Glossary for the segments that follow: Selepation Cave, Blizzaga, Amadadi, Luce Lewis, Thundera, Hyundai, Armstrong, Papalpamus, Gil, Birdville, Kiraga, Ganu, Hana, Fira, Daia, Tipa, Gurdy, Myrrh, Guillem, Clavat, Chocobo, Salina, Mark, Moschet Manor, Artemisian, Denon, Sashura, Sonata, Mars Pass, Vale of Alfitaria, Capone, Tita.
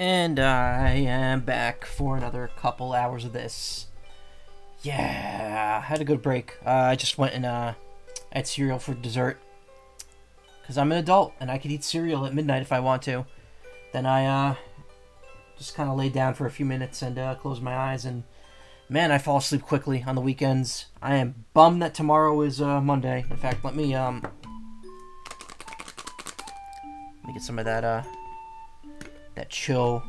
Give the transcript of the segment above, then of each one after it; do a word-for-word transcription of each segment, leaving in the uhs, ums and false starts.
And I am back for another couple hours of this. Yeah, I had a good break. Uh, I just went and uh, had cereal for dessert. Because I'm an adult and I could eat cereal at midnight if I want to. Then I uh, just kind of laid down for a few minutes and uh, closed my eyes. And man, I fall asleep quickly on the weekends. I am bummed that tomorrow is uh, Monday. In fact, let me, um, let me get some of that, uh, that chill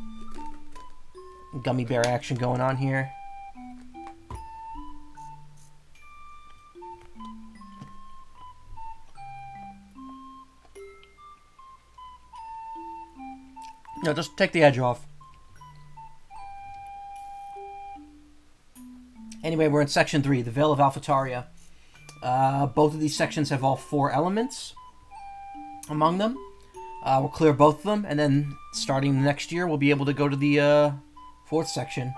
gummy bear action going on here. No, just take the edge off. Anyway, we're in Section three, the Vale of Alfitaria. Uh, both of these sections have all four elements among them. Uh, we'll clear both of them, and then starting next year, we'll be able to go to the uh, fourth section.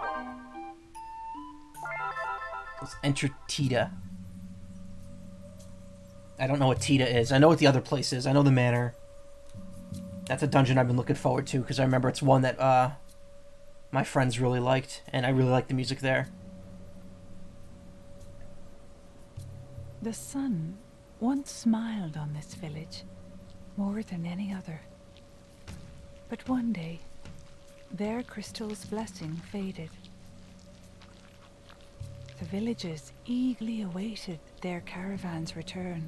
Let's enter Tita. I don't know what Tita is. I know what the other place is. I know the manor. That's a dungeon I've been looking forward to, because I remember it's one that uh, my friends really liked, and I really like the music there. The sun once smiled on this village, more than any other. But one day, their crystal's blessing faded. The villagers eagerly awaited their caravan's return.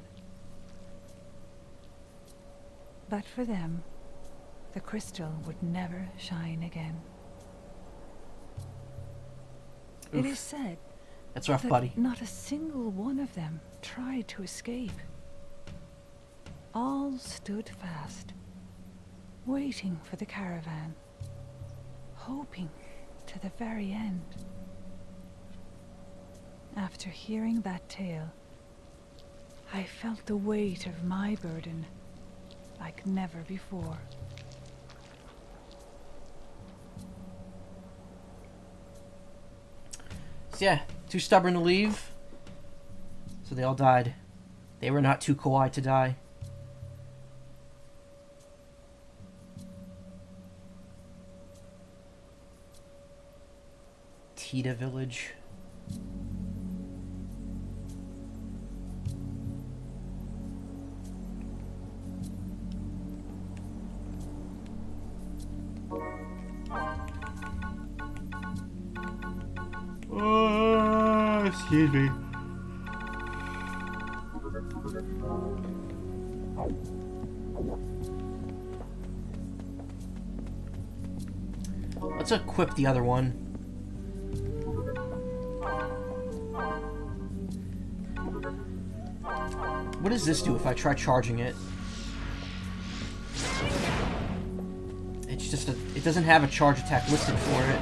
But for them, the crystal would never shine again. Oof. It is said That's rough, buddy. Not a single one of them tried to escape. All stood fast, waiting for the caravan, hoping to the very end. After hearing that tale, I felt the weight of my burden like never before. So yeah. Too stubborn to leave, so they all died. They were not too kawaii to die. Tita Village. Excuse me. Let's equip the other one. What does this do if I try charging it? It's just a, it doesn't have a charge attack listed for it.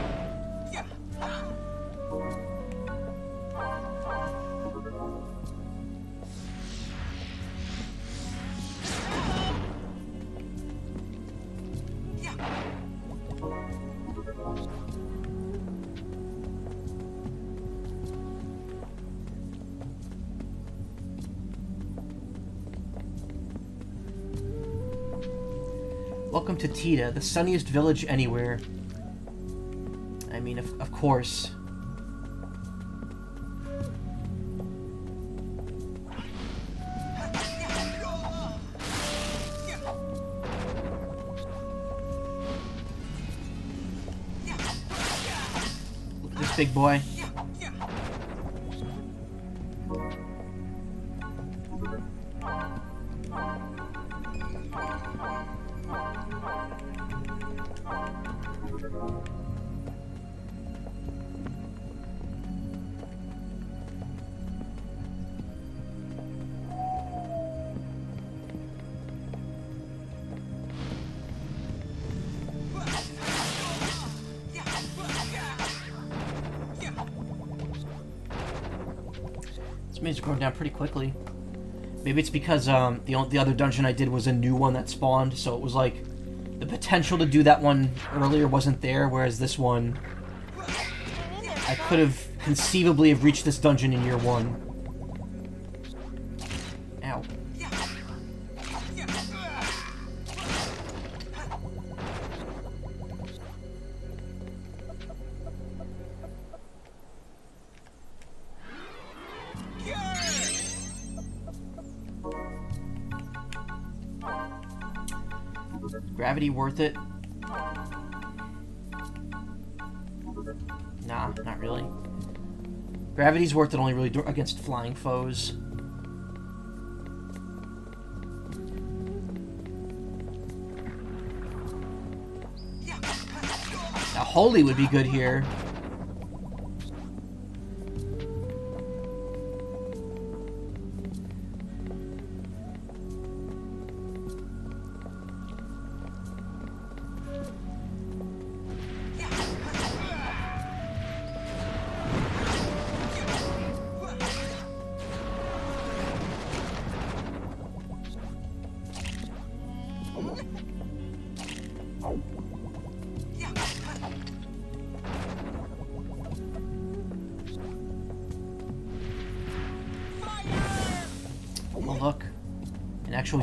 Welcome to Tita, the sunniest village anywhere. I mean, of, of course. Look at this big boy. It's going down pretty quickly. Maybe it's because um, the the other dungeon I did was a new one that spawned, so it was like the potential to do that one earlier wasn't there, whereas this one I could have conceivably have reached this dungeon in year one. Ow. Gravity worth it? Nah, not really. Gravity's worth it only really against flying foes. Now, Holy would be good here.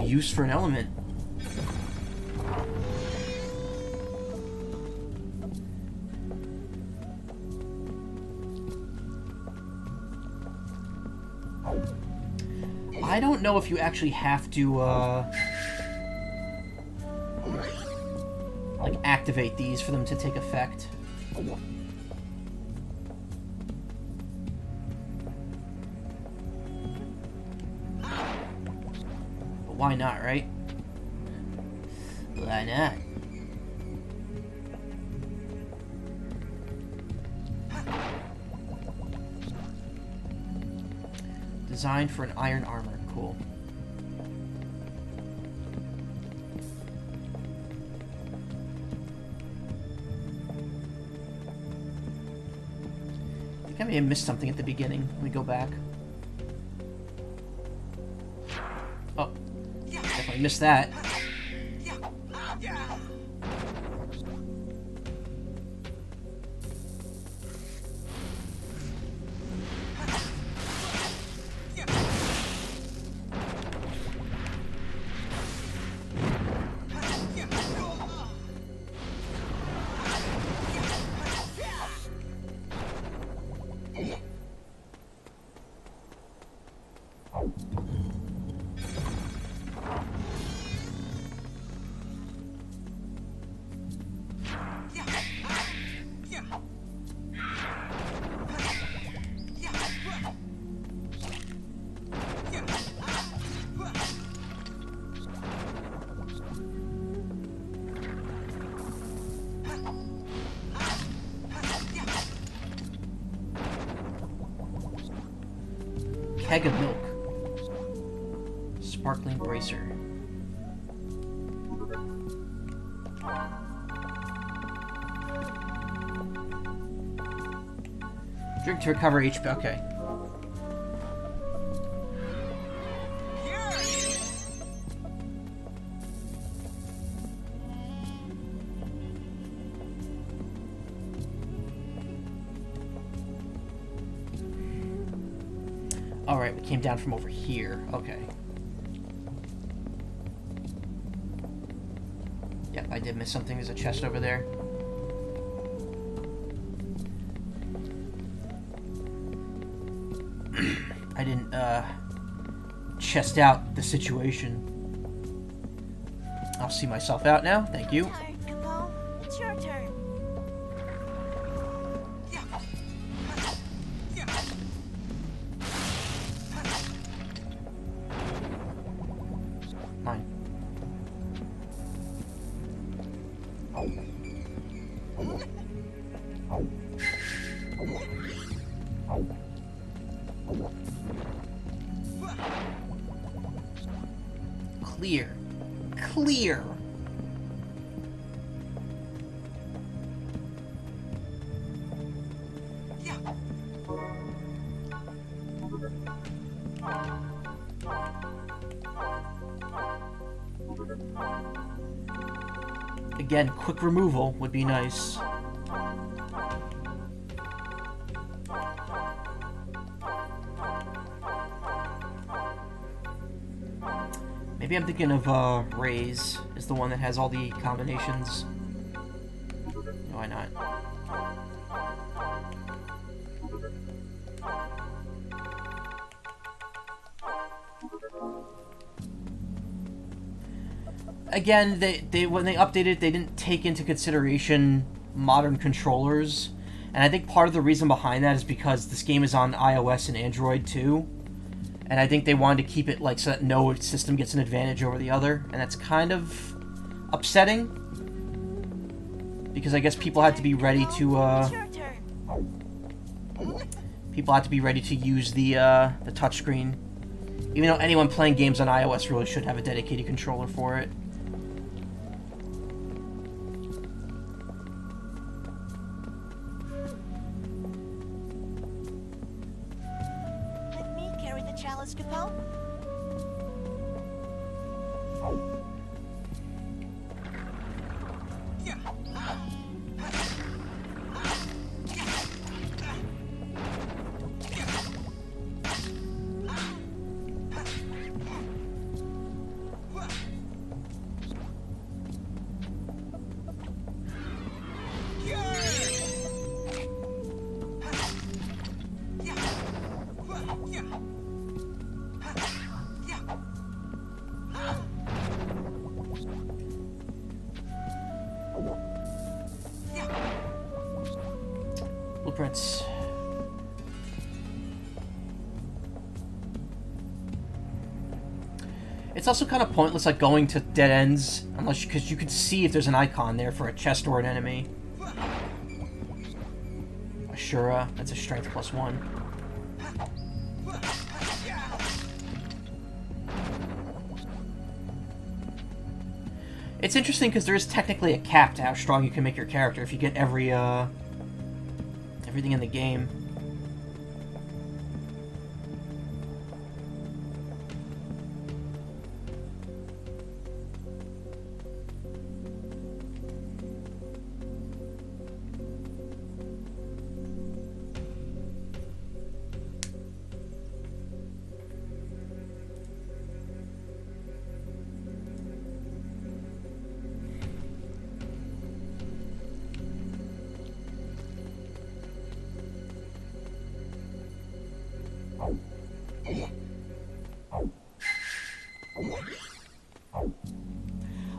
Use for an element. I don't know if you actually have to uh, like activate these for them to take effect. Why not, right? Why not? Designed for an iron armor. Cool. I think I may have missed something at the beginning. Let me go back. Missed that. Keg of milk. Sparkling bracer. Drink to recover H P. Okay. Came down from over here. Okay. Yep, I did miss something. There's a chest over there. I didn't, uh, chest out the situation. I'll see myself out now. Thank you. Again, quick removal would be nice. Maybe I'm thinking of uh, Raze is the one that has all the combinations. Why not? again, they, they when they updated it, they didn't take into consideration modern controllers. And I think part of the reason behind that is because this game is on iOS and Android too. And I think they wanted to keep it like so that no system gets an advantage over the other. And that's kind of upsetting. Because I guess people had to be ready to, uh... people had to be ready to use the, uh, the touchscreen. Even though anyone playing games on iOS really should have a dedicated controller for it. It's also kind of pointless, like, going to dead ends, unless because you, you could see if there's an icon there for a chest or an enemy. Ashura, that's a strength plus one. It's interesting because there is technically a cap to how strong you can make your character if you get every, uh, everything in the game.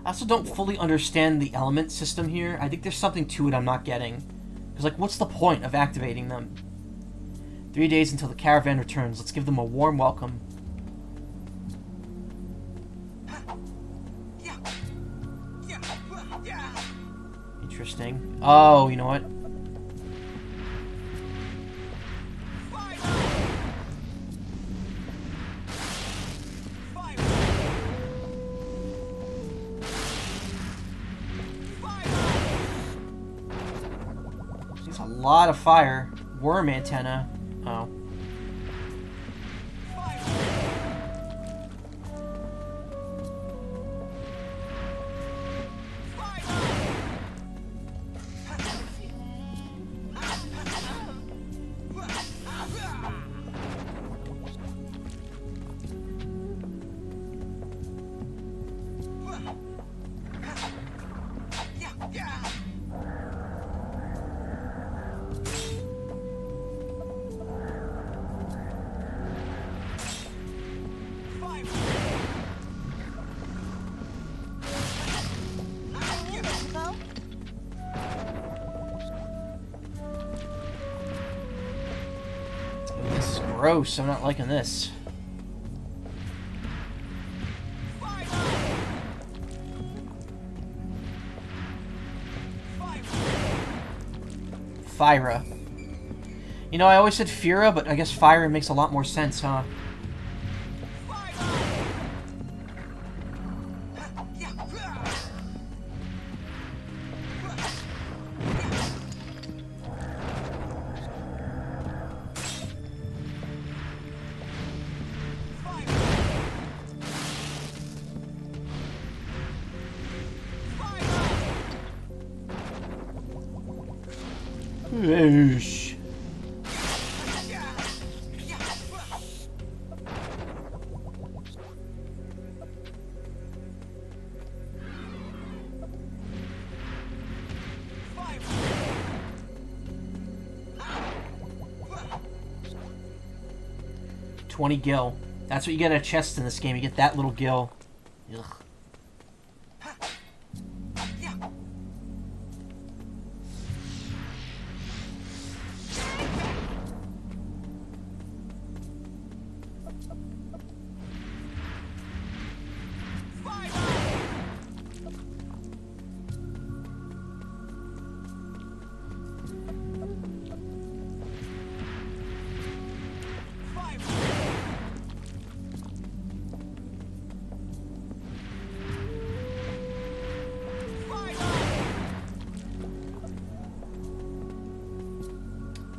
I also don't fully understand the element system here. I think there's something to it I'm not getting. Because, like, what's the point of activating them? Three days until the caravan returns. Let's give them a warm welcome. Interesting. Oh, you know what? Lot of fire. Worm antenna. Oh. Fire. Fire. Gross, I'm not liking this. Fire. Fira. You know, I always said Fira, but I guess Fira makes a lot more sense, huh? twenty gil. That's what you get out of chests in this game. You get that little gil. Ugh.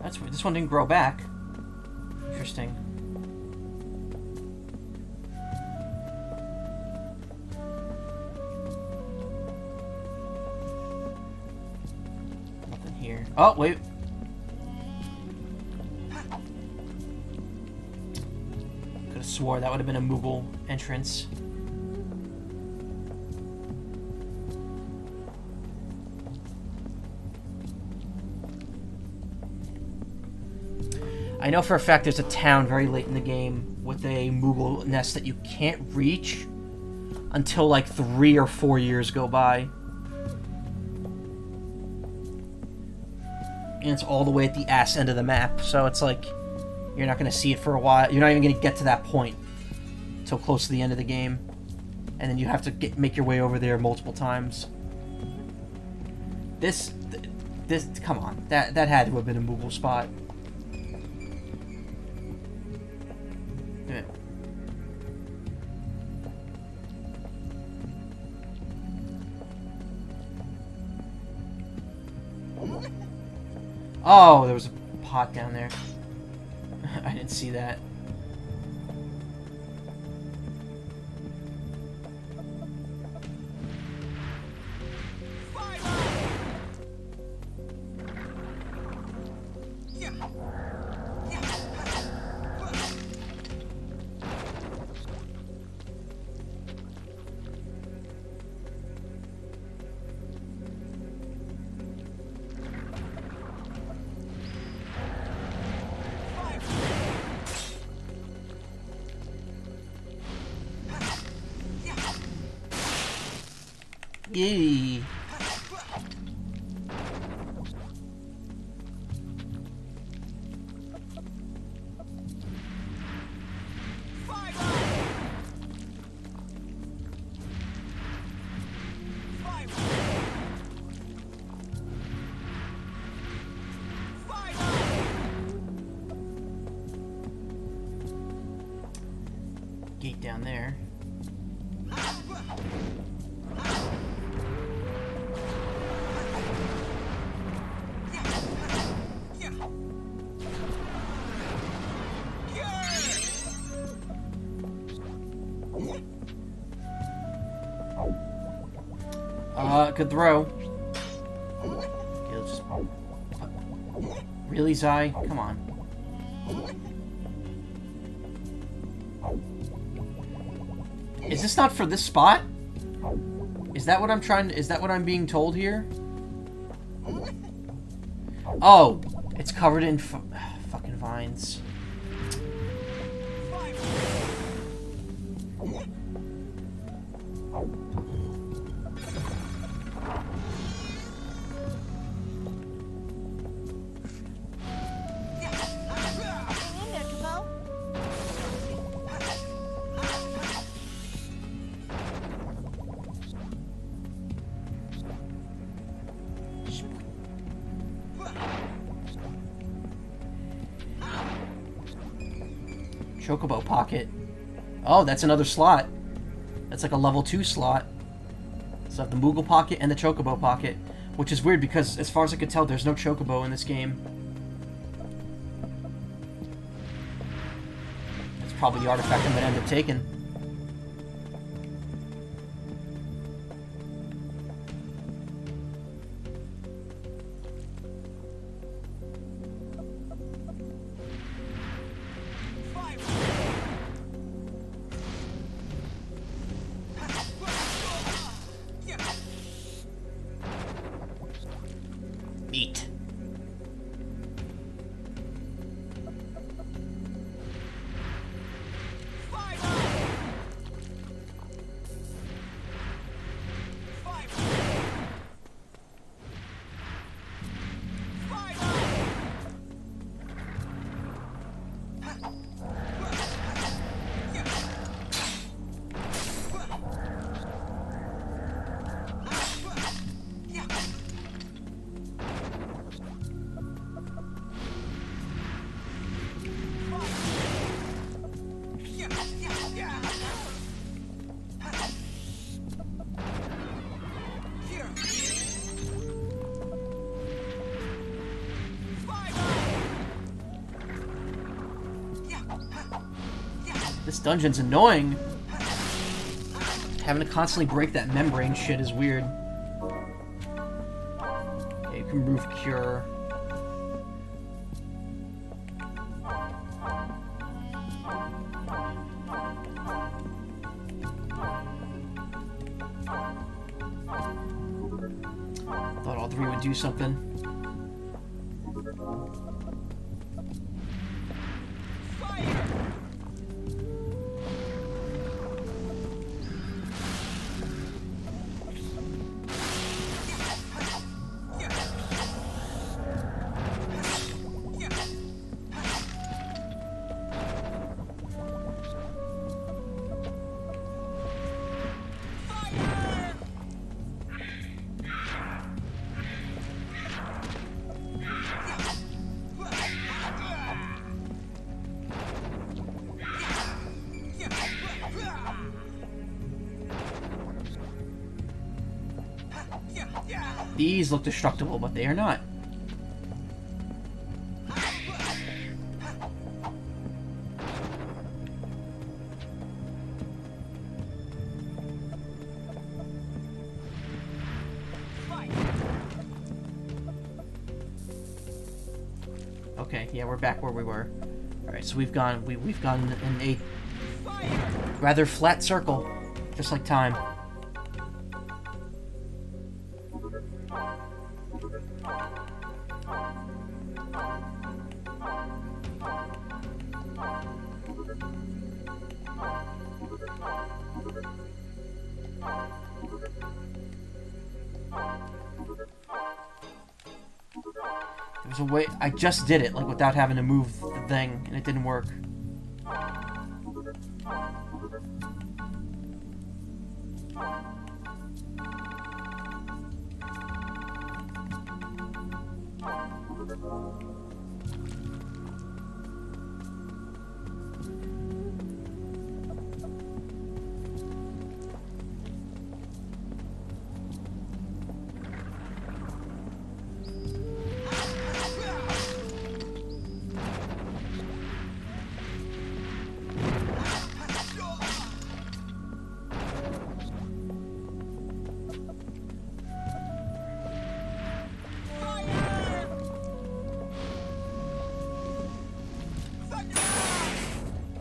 That's weird. This one didn't grow back. Interesting. Nothing here. Oh, wait. Could have swore that would have been a Moogle entrance. I know for a fact there's a town very late in the game with a Moogle nest that you can't reach until like three or four years go by. And it's all the way at the ass end of the map, so it's like you're not going to see it for a while. You're not even going to get to that point until close to the end of the game. And then you have to get, make your way over there multiple times. This... this... come on. That, that had to have been a Moogle spot. Oh, there was a pot down there. I didn't see that. Yay! Gate down there. Good throw. Okay, let's just... really, Zai? Come on. Is this not for this spot? Is that what I'm trying to... is that what I'm being told here? Oh! It's covered in f fucking vines. Chocobo pocket. Oh, that's another slot. That's like a level two slot. So I have the Moogle pocket and the Chocobo pocket, which is weird because, as far as I could tell, there's no Chocobo in this game. That's probably the artifact I'm gonna end up taking. This dungeon's annoying. Having to constantly break that membrane shit is weird. Okay, you can remove Cure. Thought all three would do something. Fire! These look destructible, but they are not. Okay, yeah, we're back where we were. All right, so we've gone, we, we've gone in a rather flat circle, just like time. There's a way. I just did it, like, without having to move the thing, and it didn't work.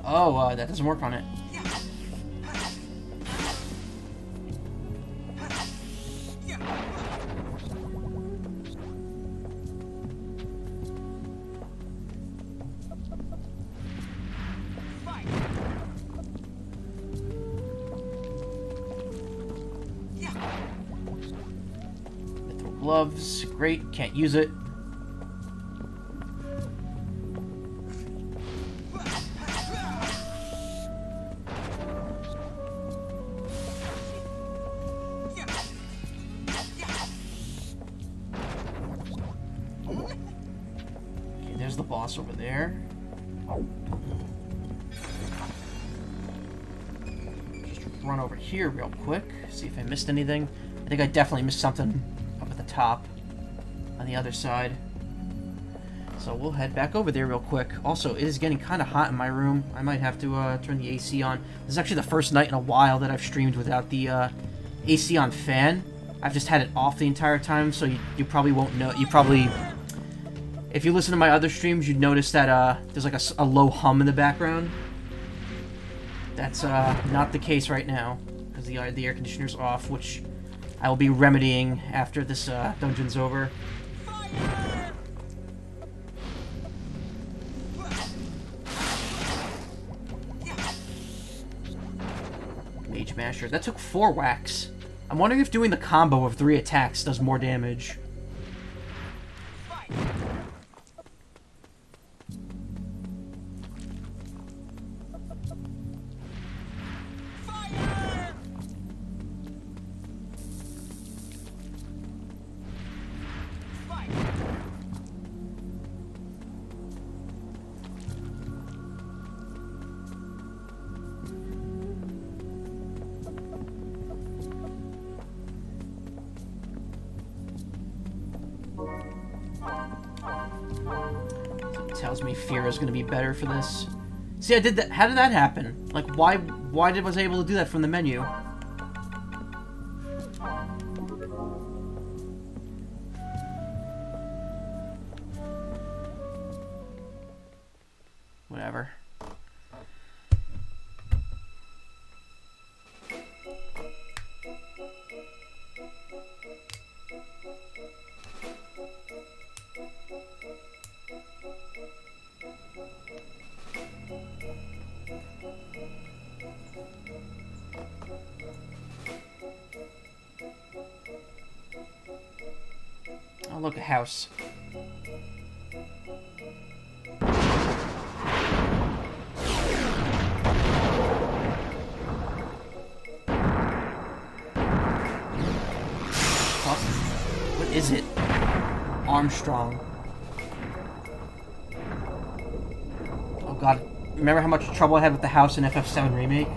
Oh, uh, that doesn't work on it. Mithril gloves, great, can't use it. Here real quick, see if I missed anything. I think I definitely missed something up at the top on the other side. So we'll head back over there real quick. Also, it is getting kind of hot in my room. I might have to uh, turn the A C on. This is actually the first night in a while that I've streamed without the uh, A C on fan. I've just had it off the entire time, so you, you probably won't know. You probably, if you listen to my other streams, you'd notice that uh, there's like a, a low hum in the background. That's uh, not the case right now. The, the air conditioner's off, which I will be remedying after this uh, dungeon's over. Fire! Mage Masher. That took four whacks. I'm wondering if doing the combo of three attacks does more damage. Tells me Fira is going to be better for this. See, I did that. How did that happen? Like, why? Why did was I able to do that from the menu? Whatever. Oh, look, a house. What is it? Armstrong. Oh god. Remember how much trouble I had with the house in F F seven Remake?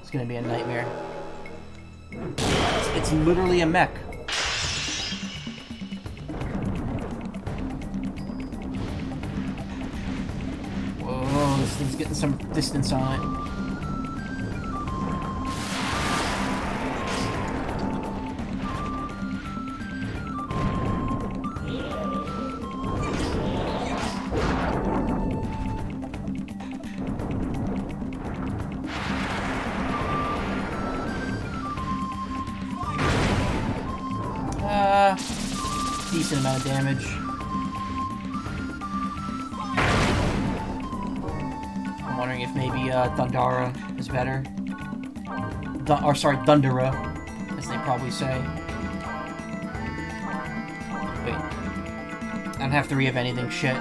It's gonna be a nightmare. It's, it's literally a mech. Whoa, this thing's getting some distance on it. Amount of damage. I'm wondering if maybe uh, Thundera is better. Th or sorry, Thundera, as they probably say. Wait, I don't have to re-ev anything. Shit.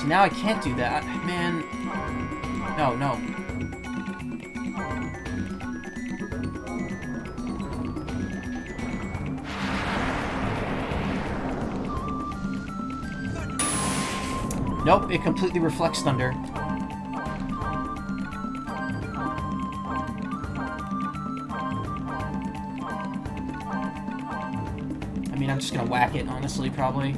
So now I can't do that, man. No, no. Nope, it completely reflects thunder. I mean, I'm just gonna whack it, honestly, probably.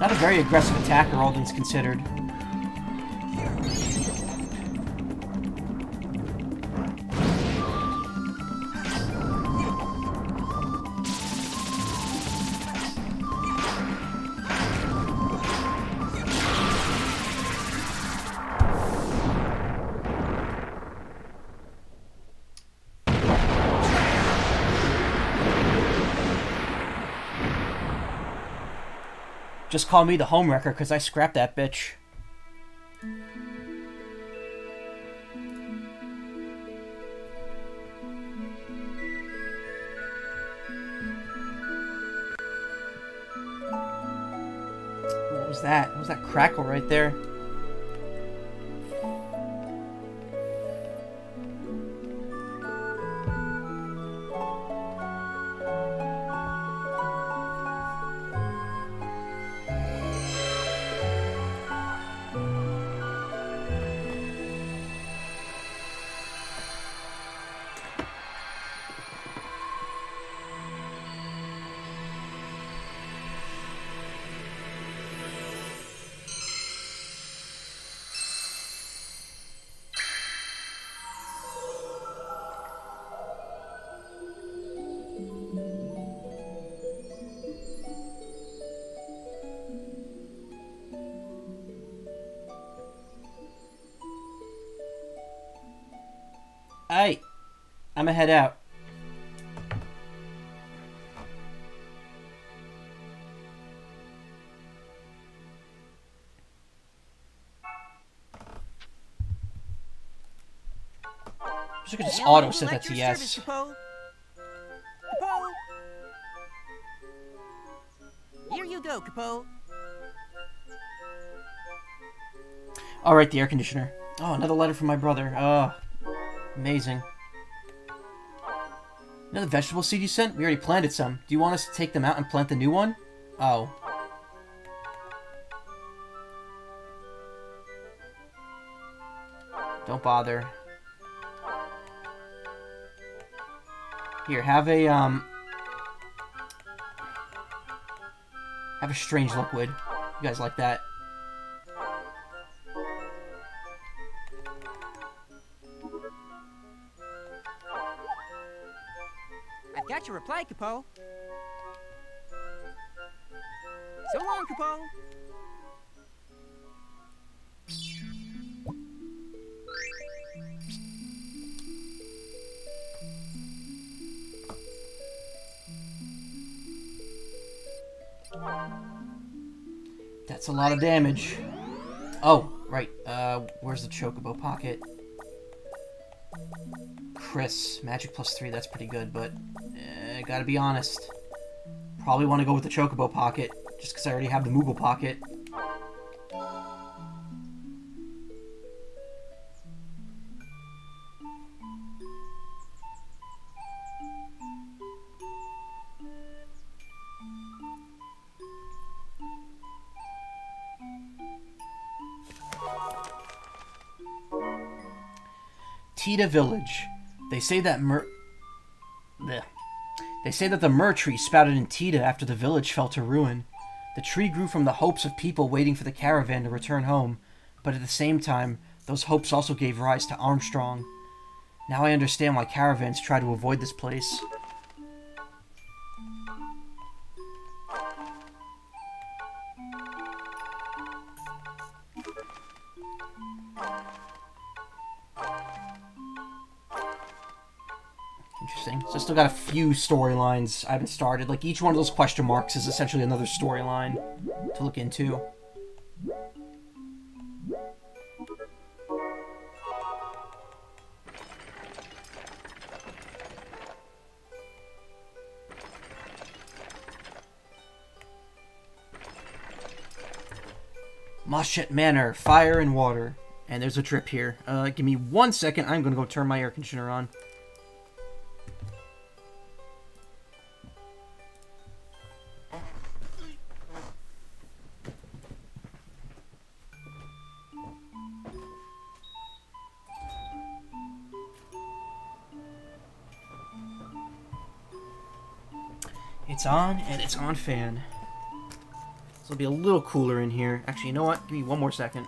Not a very aggressive attacker, all things considered. Just call me the homewrecker, because I scrapped that bitch. What was that? What was that crackle right there? Hey, I'ma head out. I'm just gonna just auto set that to yes. Service, Here you go, Capo. All right, the air conditioner. Oh, another letter from my brother. Oh, amazing. Another vegetable seed you sent? We already planted some. Do you want us to take them out and plant the new one? Oh. Don't bother. Here, have a, um... have a strange liquid. You guys like that. I've got your reply, Capo. So long, Capo. That's a lot of damage. Oh, right. Uh, where's the Chocobo pocket? Chris. Magic plus three. That's pretty good, but I eh, gotta be honest. Probably want to go with the Chocobo pocket, just because I already have the Moogle pocket. Tita Village. They say that Myr... Blech. They say that the Myrrh tree sprouted in Tita after the village fell to ruin. The tree grew from the hopes of people waiting for the caravan to return home, but at the same time, those hopes also gave rise to Armstrong. Now I understand why caravans try to avoid this place. So still got a few storylines I haven't started. Like, each one of those question marks is essentially another storyline to look into. Moschet Manor, fire and water. And there's a drip here. Uh, give me one second. I'm going to go turn my air conditioner on. It's on, and it's on fan. So it'll be a little cooler in here. Actually, you know what? Give me one more second.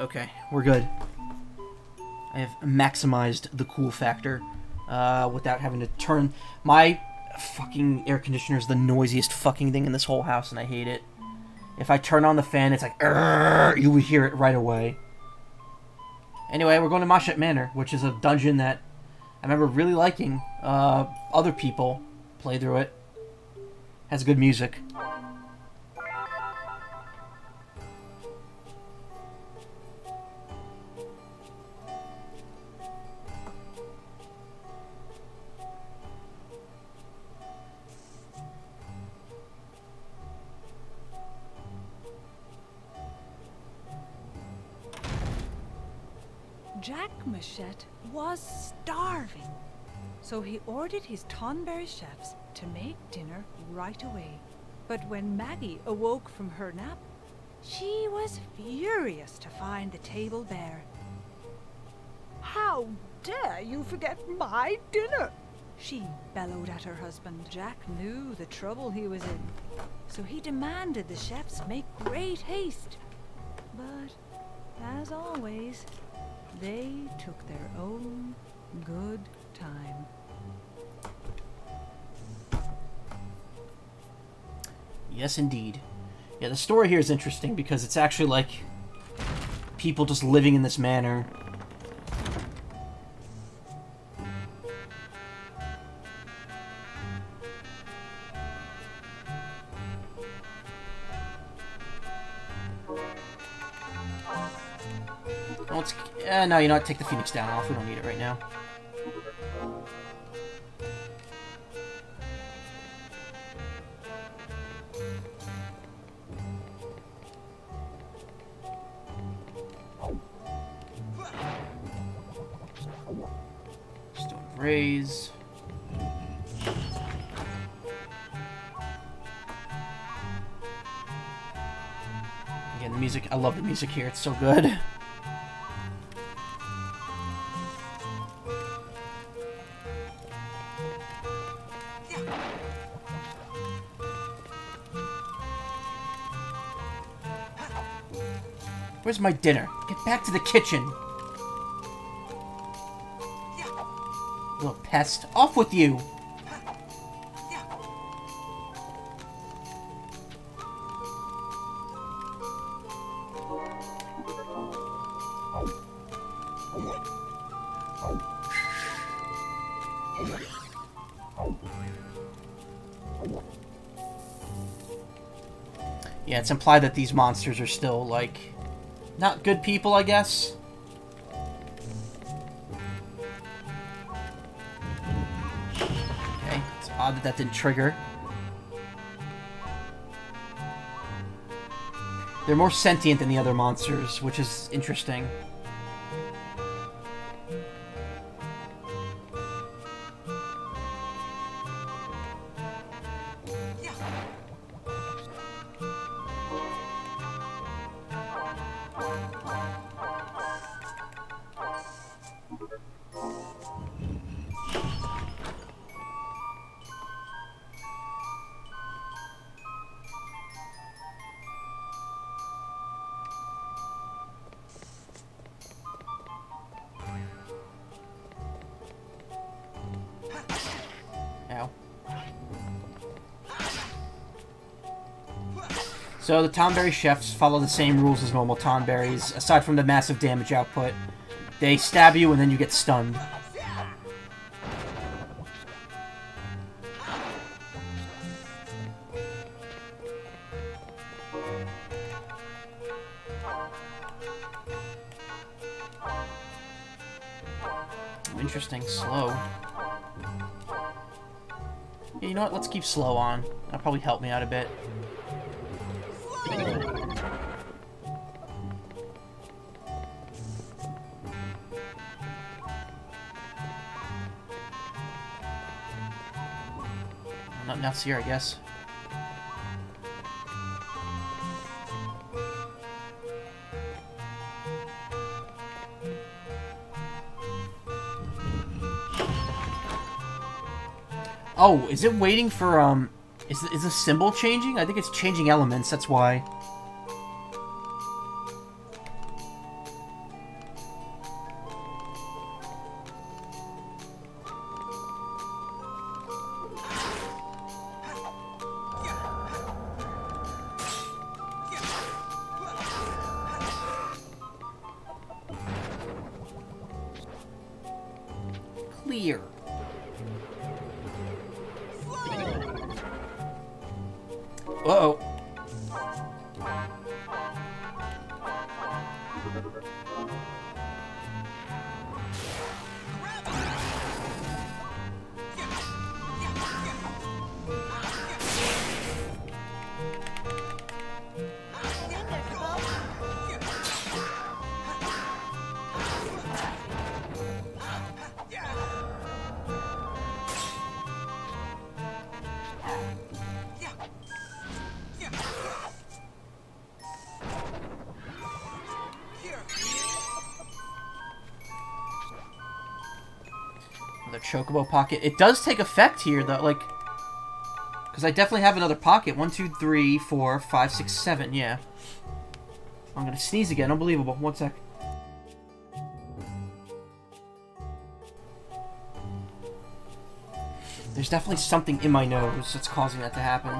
Okay, we're good. I have maximized the cool factor uh, without having to turn my... Fucking air conditioner is the noisiest fucking thing in this whole house, and I hate it. If I turn on the fan, it's like, "Arrgh," you would hear it right away. Anyway, we're going to Moschet Manor, which is a dungeon that I remember really liking. Uh, other people play through it. Has good music. Was starving, so he ordered his Tonberry chefs to make dinner right away. But when Maggie awoke from her nap, she was furious to find the table bare. "How dare you forget my dinner?" she bellowed at her husband. Jack knew the trouble he was in, so he demanded the chefs make great haste. But, as always, they took their own Good time. Yes, indeed. Yeah, the story here is interesting because it's actually like people just living in this manor. Uh, no, you know what? Take the Phoenix down off. We don't need it right now. Just don't raise. Again, the music. I love the music here. It's so good. Where's my dinner? Get back to the kitchen. Little pest. Off with you. Yeah, it's implied that these monsters are still, like... not good people, I guess. Okay, it's odd that that didn't trigger. They're more sentient than the other monsters, which is interesting. So the Tonberry chefs follow the same rules as normal Tonberries, aside from the massive damage output. They stab you and then you get stunned. Interesting, slow. Yeah, you know what? Let's keep slow on. That'll probably help me out a bit. Nothing else here, I guess. Oh, is it waiting for, um... Is, is the symbol changing? I think it's changing elements, that's why. Clear. Uh-oh. Chocobo pocket. It does take effect here, though, like... because I definitely have another pocket. One, two, three, four, five, six, seven, yeah. I'm gonna sneeze again. Unbelievable. One sec. There's definitely something in my nose that's causing that to happen.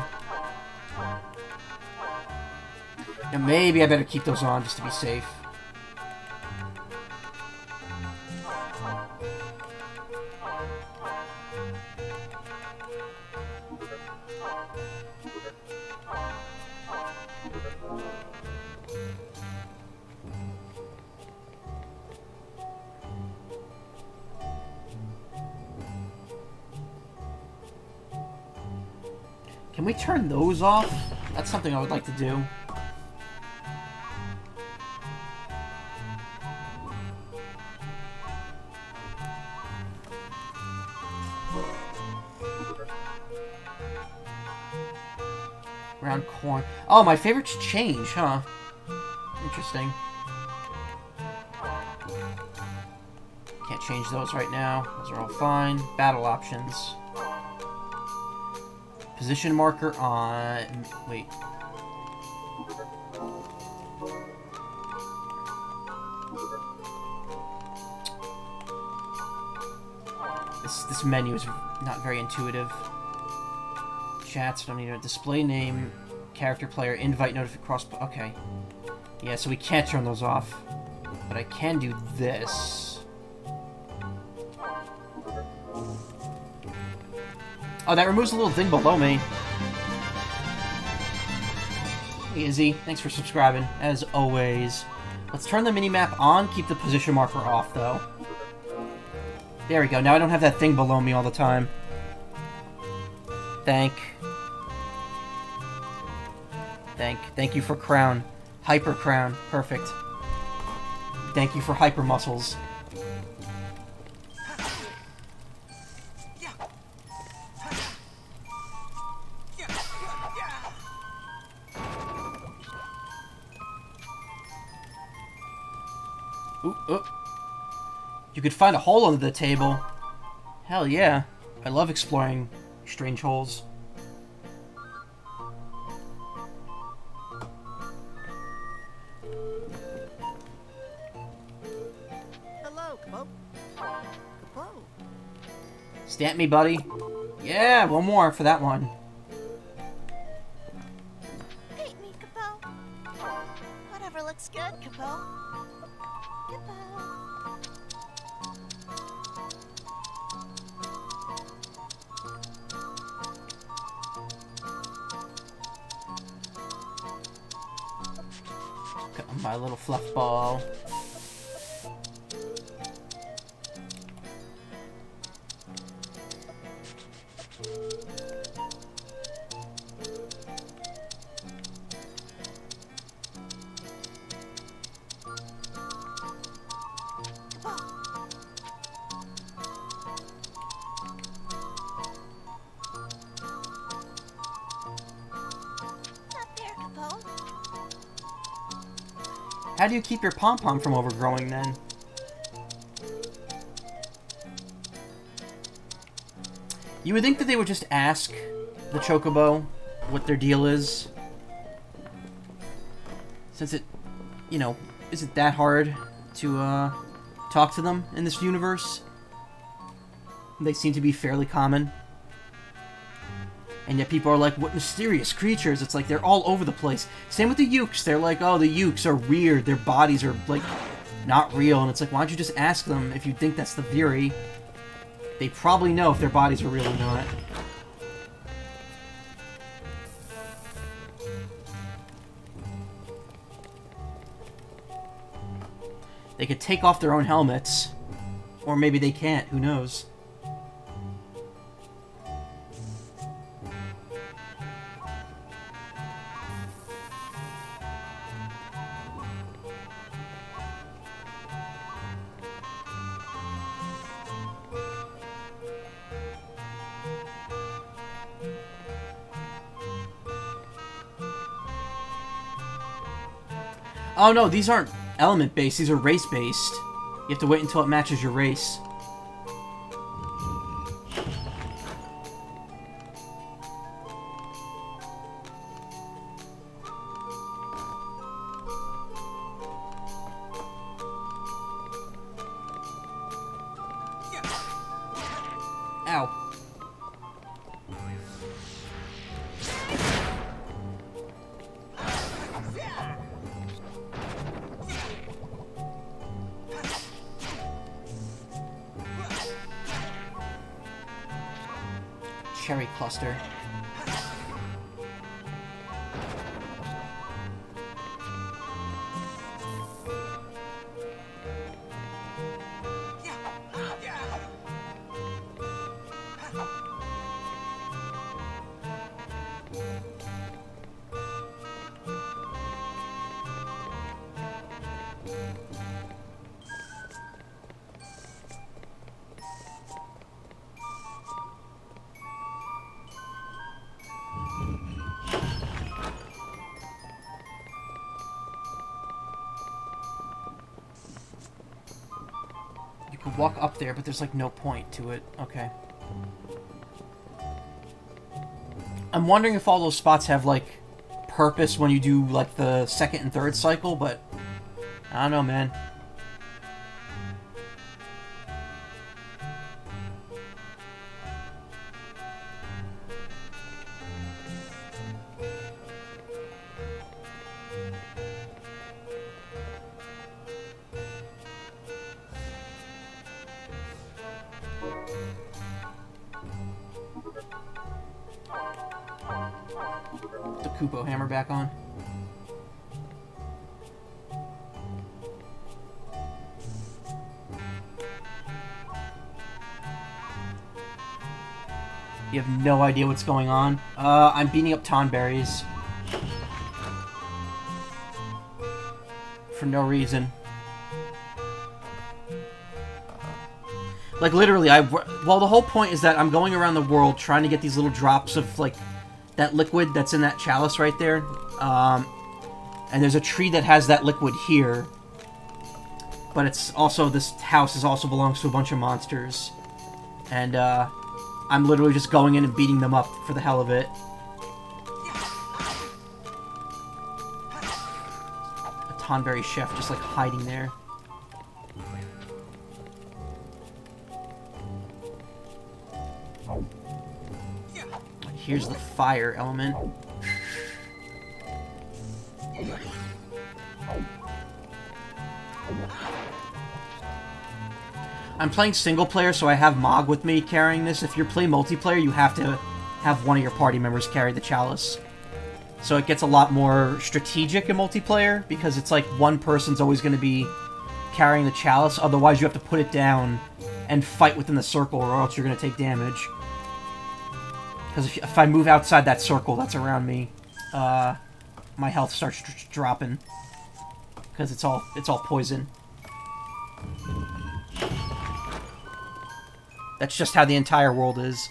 Now maybe I better keep those on just to be safe. Can we turn those off? That's something I would like to do. Round corn. Oh, my favorites change, huh? Interesting. Can't change those right now. Those are all fine. Battle options. Position marker on... wait. This, this menu is not very intuitive. Chats, don't need a display name, character player, invite, notify, cross... okay. Yeah, so we can't turn those off. But I can do this. Oh, that removes the little thing below me. Hey, Izzy. Thanks for subscribing, as always. Let's turn the minimap on, keep the position marker off, though. There we go. Now I don't have that thing below me all the time. Thank. Thank. Thank you for crown. Hyper crown. Perfect. Thank you for hyper muscles. You could find a hole under the table. Hell yeah. I love exploring strange holes. Hello, Capone. Capone. Stamp me, buddy. Yeah, one more for that one. Paint me, Capone. Whatever looks good, Capone. Capone. My little fluff ball. How do you keep your pom-pom from overgrowing, then? You would think that they would just ask the Chocobo what their deal is. Since it, you know, isn't that hard to uh, talk to them in this universe. They seem to be fairly common. And yet people are like, what mysterious creatures? It's like they're all over the place. Same with the Yukes. They're like, oh, the Yukes are weird. Their bodies are, like, not real. And it's like, why don't you just ask them if you think that's the theory? They probably know if their bodies are real or not. They could take off their own helmets. Or maybe they can't. Who knows? Oh no, these aren't element-based, these are race-based. You have to wait until it matches your race. Ow. cherry cluster. Walk up there, but there's like no point to it. Okay. I'm wondering if all those spots have like purpose when you do like the second and third cycle, but I don't know, man. No idea what's going on. Uh, I'm beating up Tonberries. For no reason. Like, literally, I... Well, the whole point is that I'm going around the world trying to get these little drops of, like, that liquid that's in that chalice right there. Um, and there's a tree that has that liquid here. But it's also... This house is also belongs to a bunch of monsters. And, uh... I'm literally just going in and beating them up for the hell of it. A Tonberry chef just, like, hiding there. Here's the fire element. I'm playing single player, so I have Mog with me carrying this. If you play multiplayer, you have to have one of your party members carry the chalice. So it gets a lot more strategic in multiplayer, because it's like one person's always going to be carrying the chalice, otherwise you have to put it down and fight within the circle, or else you're going to take damage. Because if, if I move outside that circle that's around me, uh, my health starts dropping. Because it's all, it's all poison. That's just how the entire world is.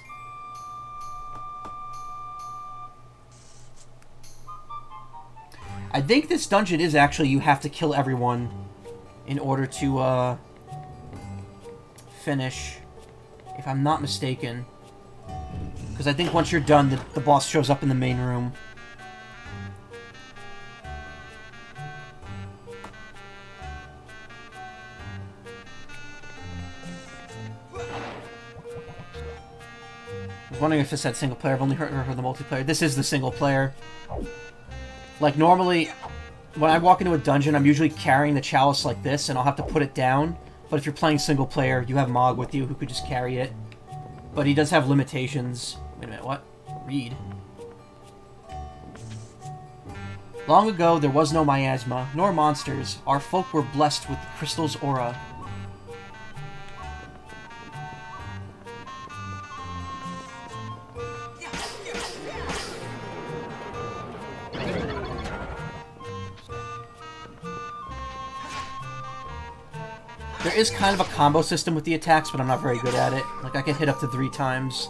I think this dungeon is actually you have to kill everyone in order to uh, finish, if I'm not mistaken. Because I think once you're done, the, the boss shows up in the main room. I was wondering if this had single player. I've only heard, heard of the multiplayer. This is the single player. Like, normally, when I walk into a dungeon, I'm usually carrying the chalice like this, and I'll have to put it down. But if you're playing single player, you have Mog with you who could just carry it. But he does have limitations. Wait a minute, what? Read. Long ago, there was no miasma, nor monsters. Our folk were blessed with the crystal's aura. There is kind of a combo system with the attacks, but I'm not very good at it. Like, I can hit up to three times.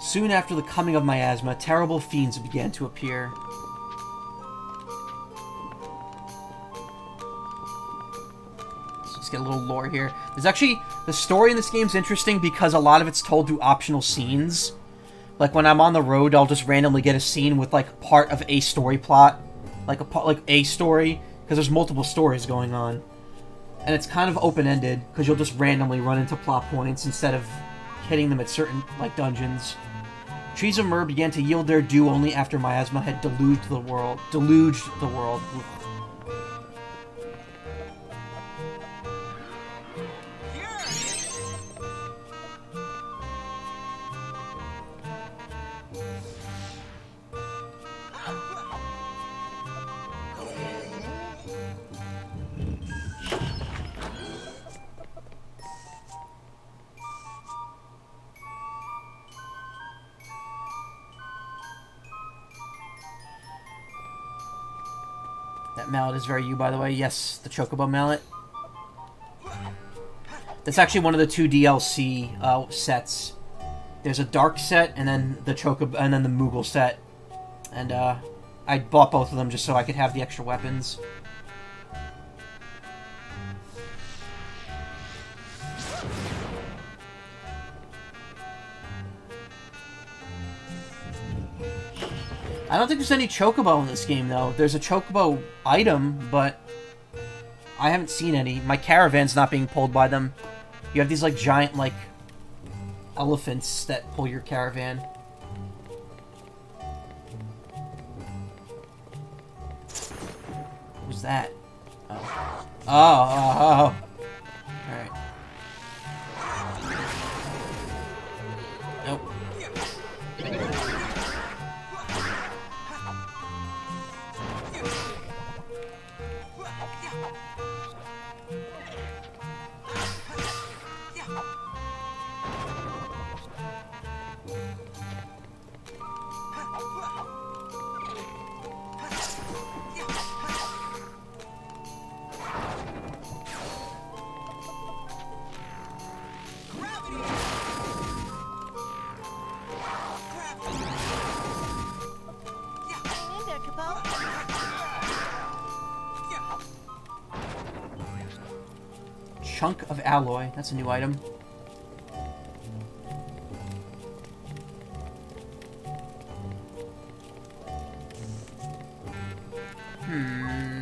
Soon after the coming of Miasma, terrible fiends began to appear. So let's get a little lore here. There's actually... The story in this game's interesting because a lot of it's told through optional scenes. Like, when I'm on the road, I'll just randomly get a scene with, like, part of a story plot. Like a, like a story, because there's multiple stories going on. And it's kind of open-ended, because you'll just randomly run into plot points instead of hitting them at certain, like, dungeons. Trees of Myrrh began to yield their dew only after Miasma had deluged the world. Deluged the world. Oof. Yeah. That mallet is very you, by the way. Yes, the Chocobo mallet. That's actually one of the two D L C uh, sets. There's a dark set, and then the Chocobo, and then the Moogle set. And uh, I bought both of them just so I could have the extra weapons. I don't think there's any Chocobo in this game, though. There's a Chocobo item, but I haven't seen any. My caravan's not being pulled by them. You have these, like, giant, like, elephants that pull your caravan. Who's that? Oh. Oh, oh, oh. Alright. Nope. Chunk of alloy. That's a new item. Hmm.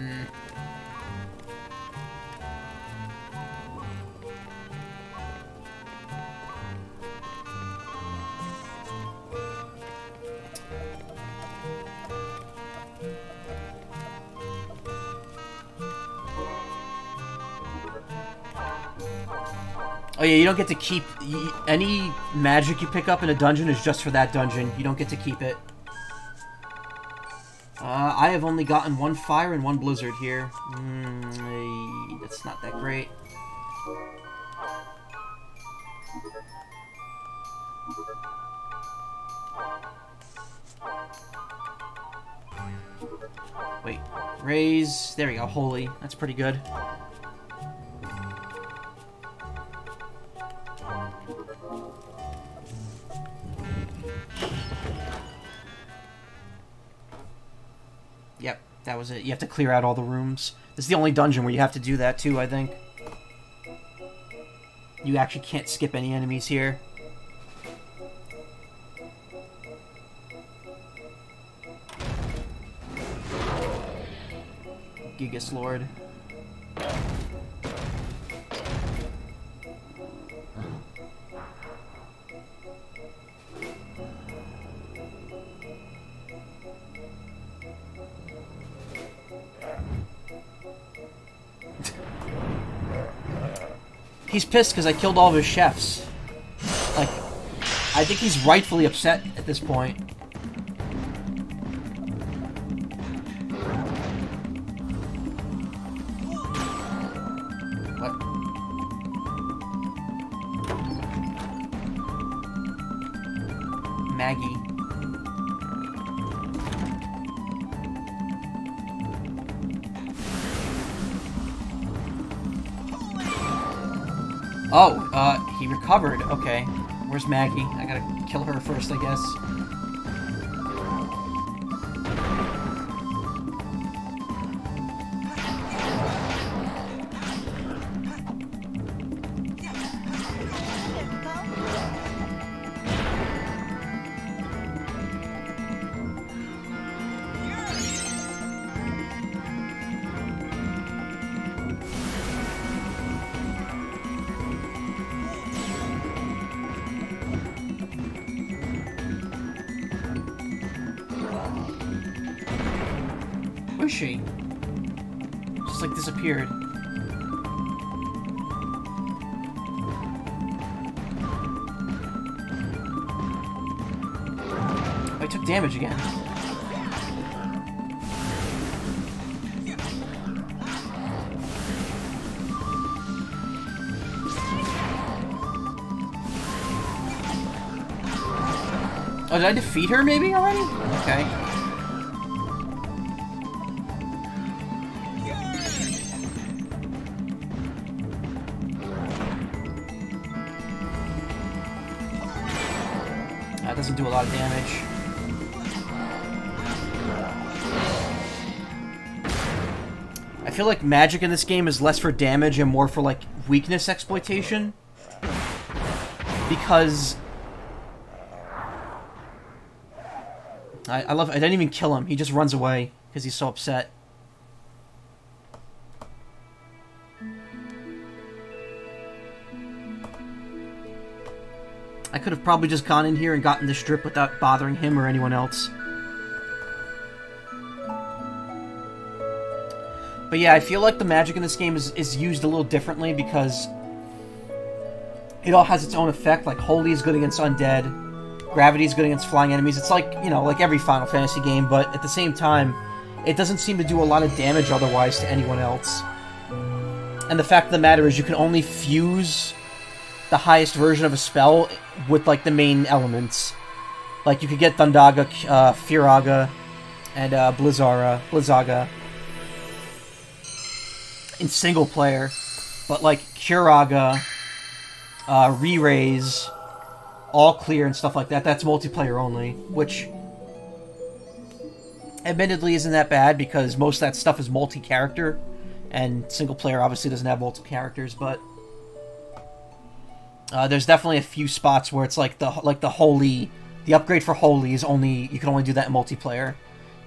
Oh yeah, you don't get to keep... You, any magic you pick up in a dungeon is just for that dungeon. You don't get to keep it. Uh, I have only gotten one fire and one blizzard here. Mm, that's not that great. Wait. Raise. There we go. Holy. That's pretty good. Yep, that was it. You have to clear out all the rooms. This is the only dungeon where you have to do that, too, I think. You actually can't skip any enemies here. Gigas Lord. He's pissed because I killed all of his chefs. Like, I think he's rightfully upset at this point. What? Maggie. Oh, uh, he recovered. Okay. Where's Maggie? I gotta kill her first, I guess. Just like disappeared. I took damage again. Oh, did I defeat her maybe already? Okay. do a lot of damage. I feel like magic in this game is less for damage and more for, like, weakness exploitation. Because... I, I love it. I didn't even kill him. He just runs away because he's so upset. I could have probably just gone in here and gotten the strip without bothering him or anyone else. But yeah, I feel like the magic in this game is, is used a little differently because it all has its own effect. Like, Holy is good against undead, Gravity is good against flying enemies. It's like, you know, like every Final Fantasy game, but at the same time, it doesn't seem to do a lot of damage otherwise to anyone else. And the fact of the matter is you can only fuse the highest version of a spell with, like, the main elements. Like, you could get Thundaga, uh, Firaga, and uh, Blizzara, Blizzaga. In single player, but like Kiraga, uh, re-raise, all clear and stuff like that, that's multiplayer only, which admittedly isn't that bad because most of that stuff is multi-character, and single player obviously doesn't have multiple characters, but uh, there's definitely a few spots where it's like the like the Holy, the upgrade for Holy is only, you can only do that in multiplayer,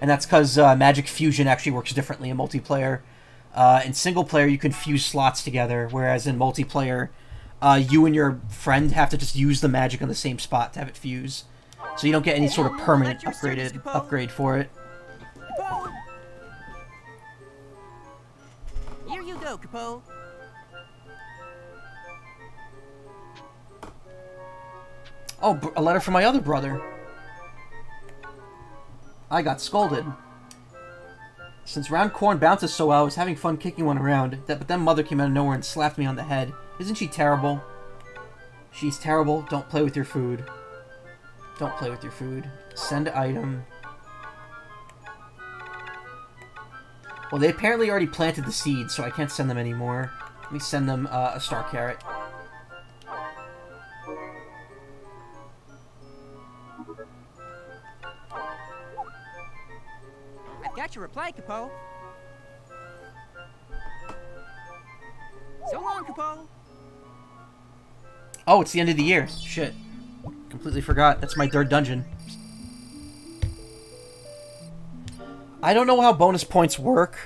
and that's because uh, Magic Fusion actually works differently in multiplayer. Uh, in single player, you can fuse slots together, whereas in multiplayer, uh, you and your friend have to just use the magic on the same spot to have it fuse. So you don't get any sort of permanent upgraded upgrade for it. Capone. Here you go, Capone. Oh, a letter from my other brother. I got scolded. Since round corn bounces so well, I was having fun kicking one around, that, but then Mother came out of nowhere and slapped me on the head. Isn't she terrible? She's terrible. Don't play with your food. Don't play with your food. Send item. Well, they apparently already planted the seeds, so I can't send them anymore. Let me send them uh, a star carrot. Got your reply, Capo. So long, Capo. Oh, it's the end of the year. Shit. Completely forgot. That's my third dungeon. I don't know how bonus points work.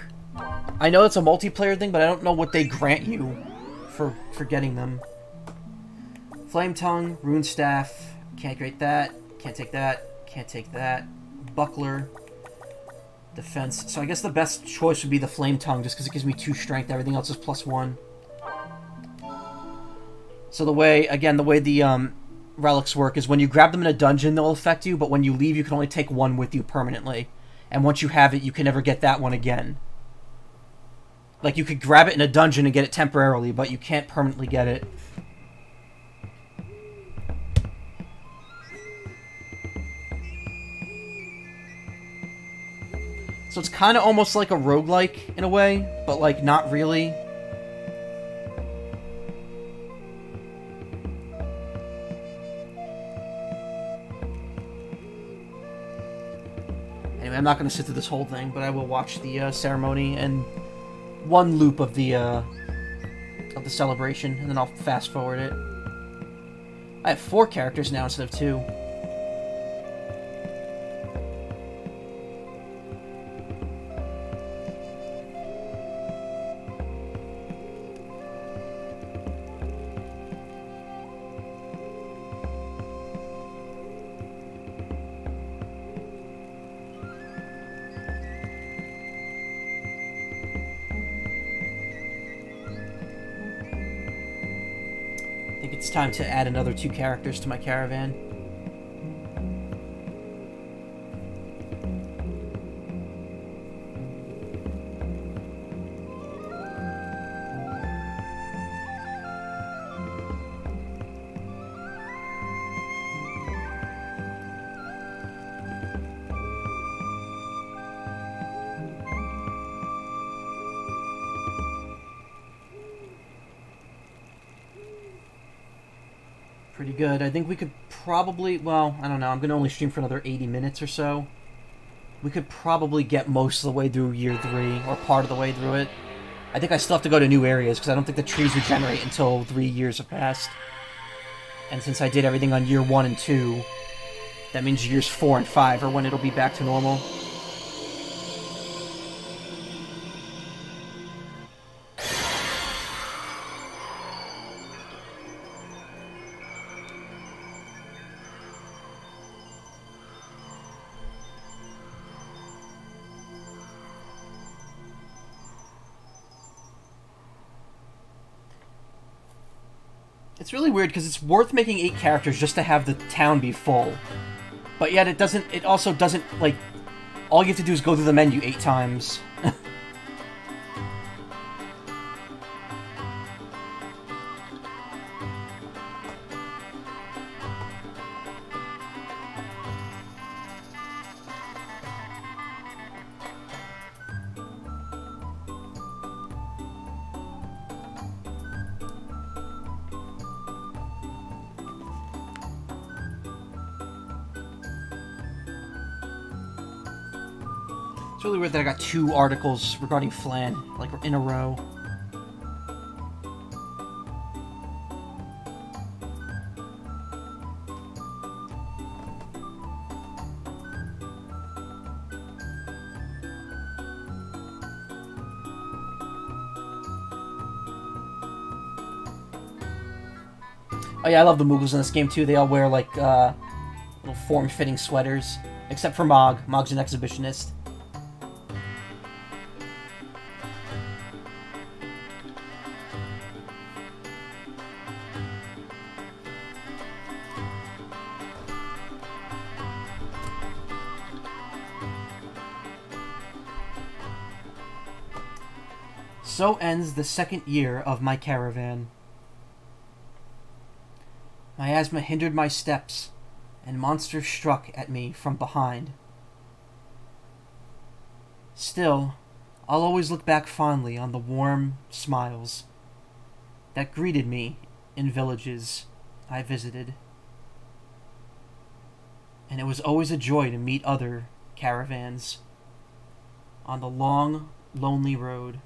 I know it's a multiplayer thing, but I don't know what they grant you for, for getting them. Flame Tongue, Rune Staff. Can't grate that. Can't take that. Can't take that. Buckler. Defense. So I guess the best choice would be the Flame Tongue, just because it gives me two strength. Everything else is plus one. So the way, again, the way the um, relics work is when you grab them in a dungeon, they'll affect you, but when you leave, you can only take one with you permanently. And once you have it, you can never get that one again. Like, you could grab it in a dungeon and get it temporarily, but you can't permanently get it. So it's kind of almost like a roguelike in a way, but like not really. Anyway, I'm not going to sit through this whole thing, but I will watch the uh, ceremony and one loop of the uh, of the celebration, and then I'll fast forward it. I have four characters now instead of two. It's time to add another two characters to my caravan. pretty good. I think we could probably, well, I don't know, I'm going to only stream for another eighty minutes or so. We could probably get most of the way through year three, or part of the way through it. I think I still have to go to new areas, because I don't think the trees regenerate until three years have passed. And since I did everything on year one and two, that means years four and five are when it'll be back to normal. It's really weird because it's worth making eight characters just to have the town be full, but yet it doesn't. It also doesn't, like, all you have to do is go through the menu eight times. That I got two articles regarding Flan, like, in a row. Oh yeah, I love the Moogles in this game too. They all wear, like, uh, little form-fitting sweaters. Except for Mog. Mog's an exhibitionist. So ends the second year of my caravan. Miasma hindered my steps, and monsters struck at me from behind. Still, I'll always look back fondly on the warm smiles that greeted me in villages I visited. And it was always a joy to meet other caravans on the long, lonely road.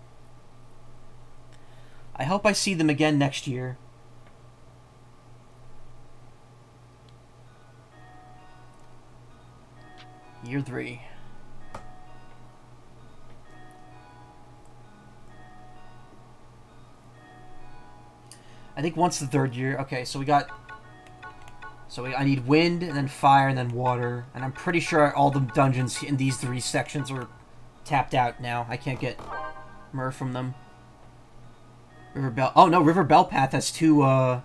I hope I see them again next year. Year three. I think once the third year... Okay, so we got... So we, I need wind, and then fire, and then water. And I'm pretty sure all the dungeons in these three sections are tapped out now. I can't get Myrrh from them. River Bell. Oh no, River Bell Path has two uh,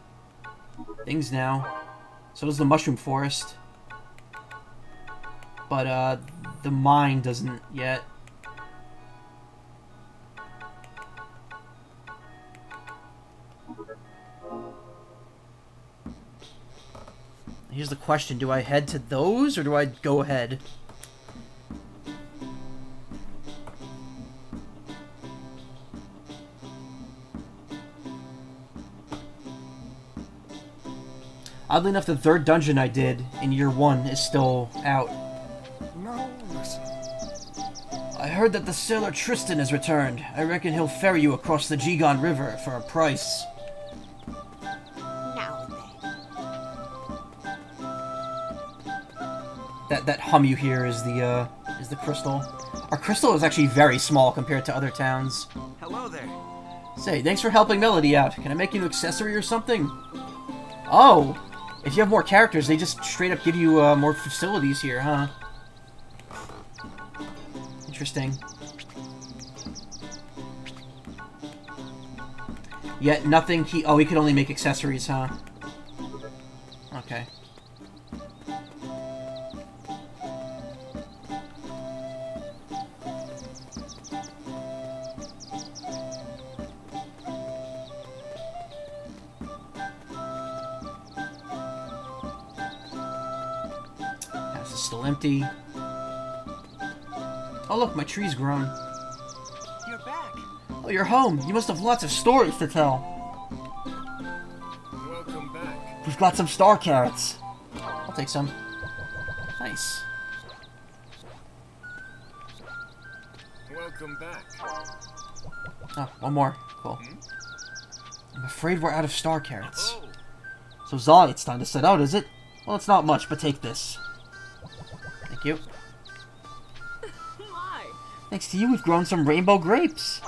things now. So does the Mushroom Forest. But uh, the mine doesn't yet. Here's the question, do I head to those or do I go ahead? Oddly enough, the third dungeon I did in year one is still out. No, listen. I heard that the sailor Tristan has returned. I reckon he'll ferry you across the Gigon River for a price. Now then. That that hum you hear is the uh, is the crystal. Our crystal is actually very small compared to other towns. Hello there. Say, thanks for helping Melody out. Can I make you an accessory or something? Oh. If you have more characters, they just straight up give you uh, more facilities here, huh? Interesting. Yet nothing he... Oh, he could only make accessories, huh? Okay. Empty. Oh look, my tree's grown. You're back. Oh, you're home. You must have lots of stories to tell. Welcome back. We've got some star carrots. I'll take some. Nice. Welcome back. Oh, one more. Cool. Hmm? I'm afraid we're out of star carrots. Oh. So Zai, it's time to set out, is it? Well, it's not much, but take this. Thank you. Why? Thanks to you, we've grown some rainbow grapes.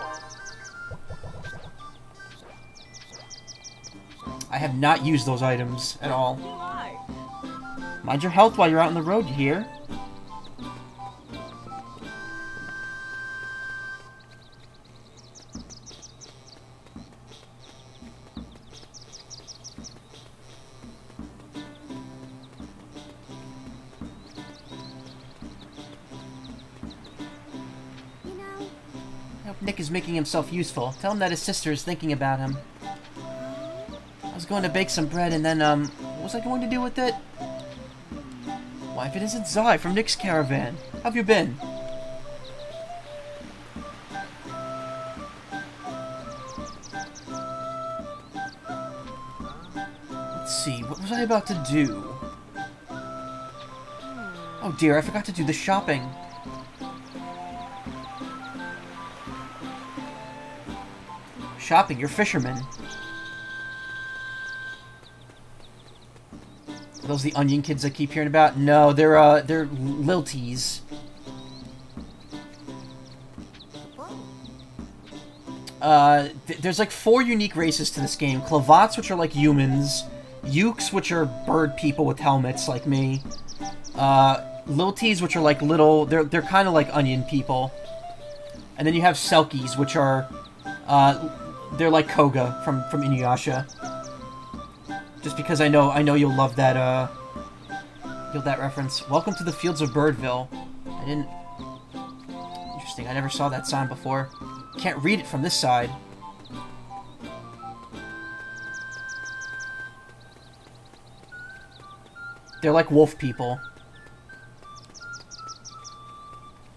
I have not used those items at all. Why? Mind your health while you're out on the road, you hear? You know. I hope Nick is making himself useful. Tell him that his sister is thinking about him. I was going to bake some bread and then, um, what was I going to do with it? Why, if it isn't Zai from Nick's caravan. How have you been? Let's see, what was I about to do? Oh dear, I forgot to do the shopping. Shopping, you're fishermen. Those the onion kids I keep hearing about? No, they're uh they're Lilties. Uh, th there's like four unique races to this game. Clavats, which are like humans, Yukes, which are bird people with helmets like me, uh, Lilties, which are like little, they're they're kind of like onion people, and then you have Selkies, which are uh, they're like Koga from from Inuyasha. Just because I know, I know you'll love that, uh, you'll that reference. Welcome to the fields of Birdville. I didn't... Interesting, I never saw that sign before. Can't read it from this side. They're like wolf people.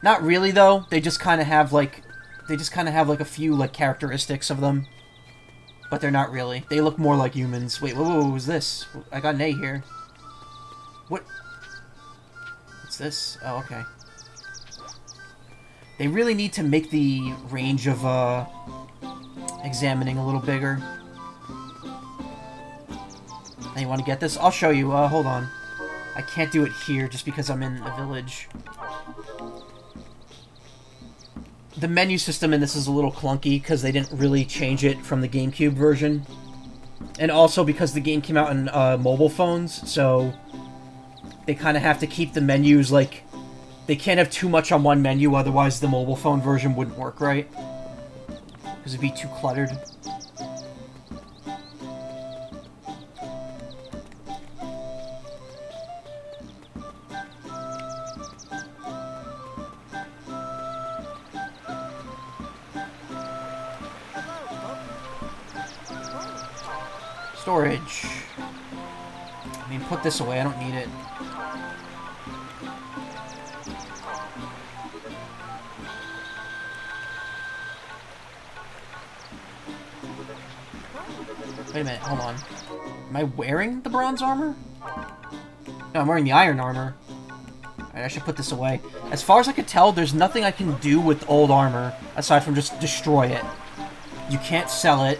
Not really, though. They just kind of have, like... They just kind of have, like, a few, like, characteristics of them. But they're not really. They look more like humans. Wait, whoa, whoa, what was this? I got an A here. What? What's this? Oh, okay. They really need to make the range of uh, examining a little bigger. Now you want to get this? I'll show you. Uh, hold on. I can't do it here just because I'm in the village. The menu system in this is a little clunky because they didn't really change it from the GameCube version. And also because the game came out on uh, mobile phones, so they kind of have to keep the menus, like, they can't have too much on one menu, otherwise the mobile phone version wouldn't work right. Because it'd be too cluttered. Storage. I mean, put this away. I don't need it. Wait a minute. Hold on. Am I wearing the bronze armor? No, I'm wearing the iron armor. Alright, I should put this away. As far as I could tell, there's nothing I can do with old armor aside from just destroy it. You can't sell it.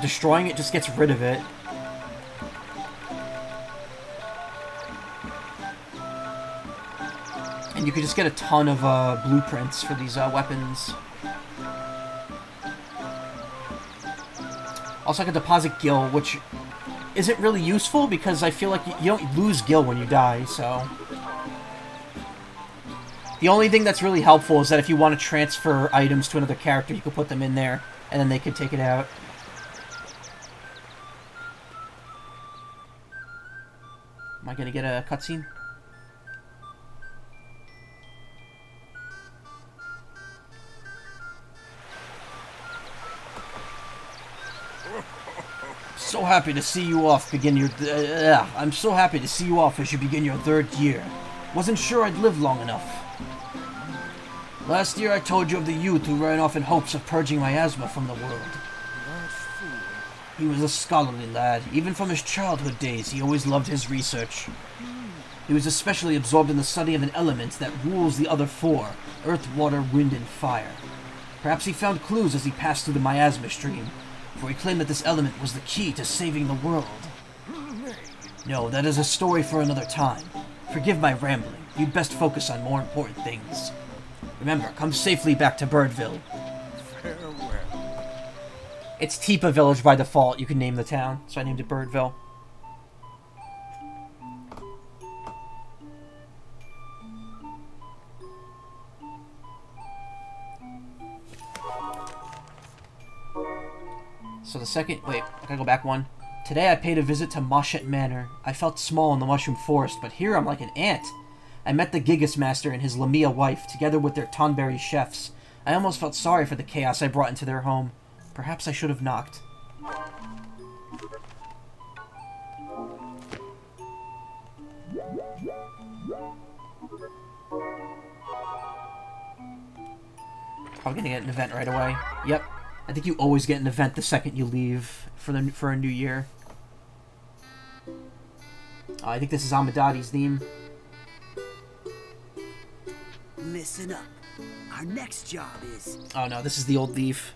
Destroying it just gets rid of it. And you could just get a ton of uh, blueprints for these uh, weapons. Also, I could deposit gil, which isn't really useful because I feel like you don't lose gil when you die, so... The only thing that's really helpful is that if you want to transfer items to another character, you could put them in there, and then they could take it out. Am I gonna get a cutscene? So happy to see you off begin your. Uh, I'm so happy to see you off as you begin your third year. Wasn't sure I'd live long enough. Last year I told you of the youth who ran off in hopes of purging miasma from the world. He was a scholarly lad. Even from his childhood days, he always loved his research. He was especially absorbed in the study of an element that rules the other four, earth, water, wind, and fire. Perhaps he found clues as he passed through the miasma stream, for he claimed that this element was the key to saving the world. No, that is a story for another time. Forgive my rambling. You'd best focus on more important things. Remember, come safely back to Birdville. Farewell. It's Tipa Village by default. You can name the town, so I named it Birdville. So the second... Wait, I gotta go back one. Today I paid a visit to Moschet Manor. I felt small in the mushroom forest, but here I'm like an ant. I met the Gigas Master and his Lamia wife, together with their Tonberry chefs. I almost felt sorry for the chaos I brought into their home. Perhaps I should have knocked. Probably gonna get an event right away. Yep. I think you always get an event the second you leave for the for a new year. Uh, I think this is Amadadi's theme. Listen up. Our next job is... Oh no, this is the old thief.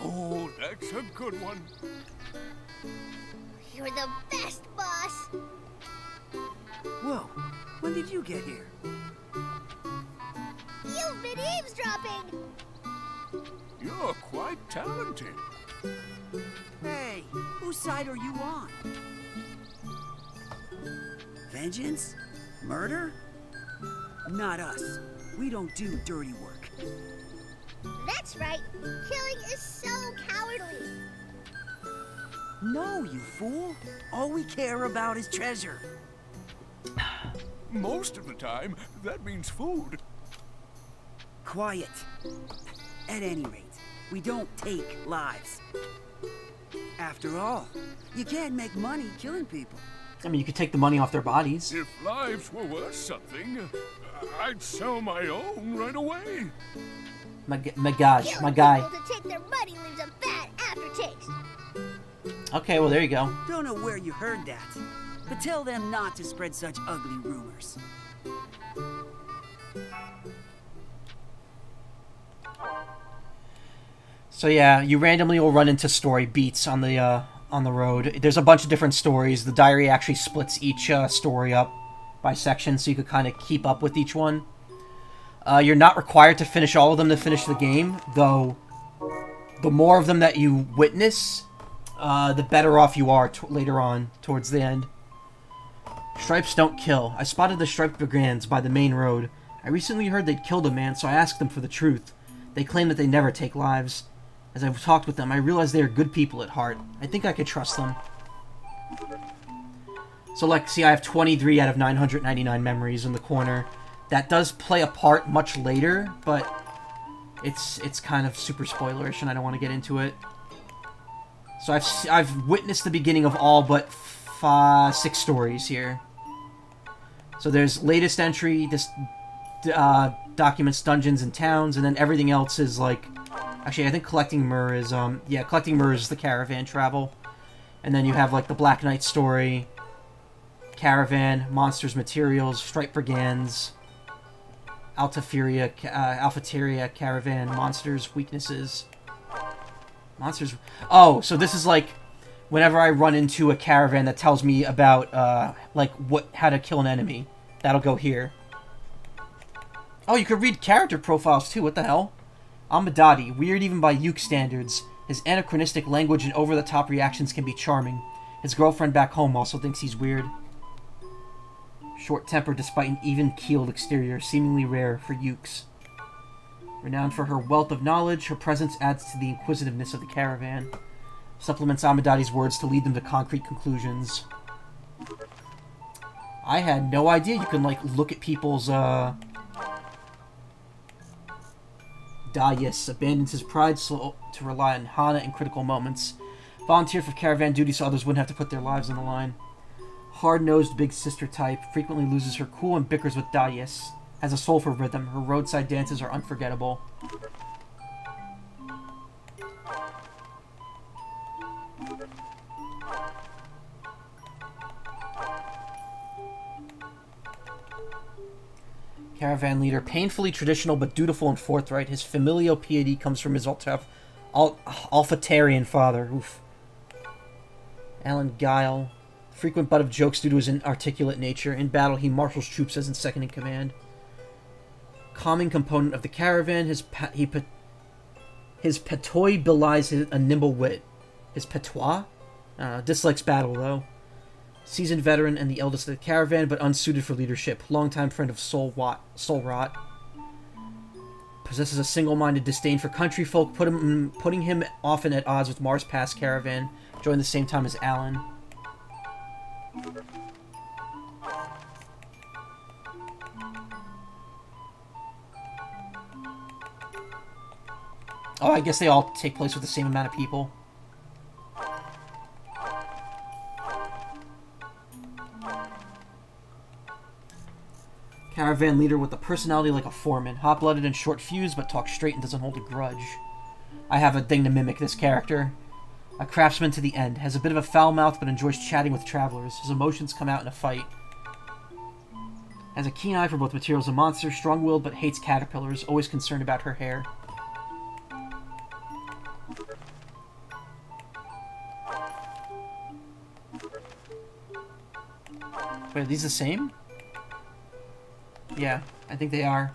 Oh, that's a good one. You're the best, boss. Whoa, when did you get here? You've been eavesdropping. You're quite talented. Hey, whose side are you on? Vengeance? Murder? Not us. We don't do dirty work. That's right. Killing is so cowardly. No, you fool. All we care about is treasure. Most of the time, that means food. Quiet. At any rate, we don't take lives. After all, you can't make money killing people. I mean, you could take the money off their bodies. If lives were worth something, I'd sell my own right away. My, my gosh, killing my guy. To take their money leaves a bad aftertaste. Okay, well, there you go. Don't know where you heard that, but tell them not to spread such ugly rumors. So yeah, you randomly will run into story beats on the uh, on the road. There's a bunch of different stories. The diary actually splits each uh, story up by section, so you could kind of keep up with each one. Uh, you're not required to finish all of them to finish the game, though. The more of them that you witness, uh, the better off you are t later on towards the end. Stripes don't kill. I spotted the striped brigands by the main road. I recently heard they'd killed a man, so I asked them for the truth. They claim that they never take lives. As I've talked with them, I realize they are good people at heart. I think I could trust them. So, like, see, I have twenty-three out of nine hundred ninety-nine memories in the corner. That does play a part much later, but it's it's kind of super spoilerish, and I don't want to get into it. So I've I've witnessed the beginning of all but five, six stories here. So there's latest entry, this uh, documents, dungeons, and towns, and then everything else is like... Actually, I think collecting Myrrh is, um, yeah, collecting Myrrh is the caravan travel. And then you have, like, the Black Knight story, caravan, monsters, materials, striped brigands, Altafiria, uh, Alfitaria, caravan, monsters, weaknesses. Monsters... Oh, so this is, like, whenever I run into a caravan that tells me about, uh, like, what, how to kill an enemy. That'll go here. Oh, you could read character profiles, too. What the hell? Amadadi, weird even by Yuke standards. His anachronistic language and over-the-top reactions can be charming. His girlfriend back home also thinks he's weird. Short temper despite an even-keeled exterior, seemingly rare for Yukes. Renowned for her wealth of knowledge, her presence adds to the inquisitiveness of the caravan. Supplements Amadadi's words to lead them to concrete conclusions. I had no idea you can, like, look at people's, uh... Dais abandons his pride to rely on Hana in critical moments. Volunteered for caravan duty so others wouldn't have to put their lives on the line. Hard-nosed big sister type, frequently loses her cool and bickers with Dais. Has a soul for rhythm. Her roadside dances are unforgettable. Caravan leader, painfully traditional but dutiful and forthright, his familial piety comes from his Altaf Al Alphatarian father. Oof. Alan Guile, frequent butt of jokes due to his inarticulate nature. In battle, he marshals troops as in second in command. Calming component of the caravan, his pa he pa his patois belies his, a nimble wit. His patois? Uh, dislikes battle though. Seasoned veteran and the eldest of the caravan, but unsuited for leadership. Longtime friend of Sol Wat, Sol Rot. Possesses a single-minded disdain for country folk, put him, putting him often at odds with Mars Pass caravan. Joined the same time as Alan. Oh, I guess they all take place with the same amount of people. Caravan leader with a personality like a foreman. Hot-blooded and short-fused, but talks straight and doesn't hold a grudge. I have a thing to mimic this character. A craftsman to the end. Has a bit of a foul mouth, but enjoys chatting with travelers. His emotions come out in a fight. Has a keen eye for both materials and monsters. Strong-willed, but hates caterpillars. Always concerned about her hair. Wait, are these the same? Yeah, I think they are.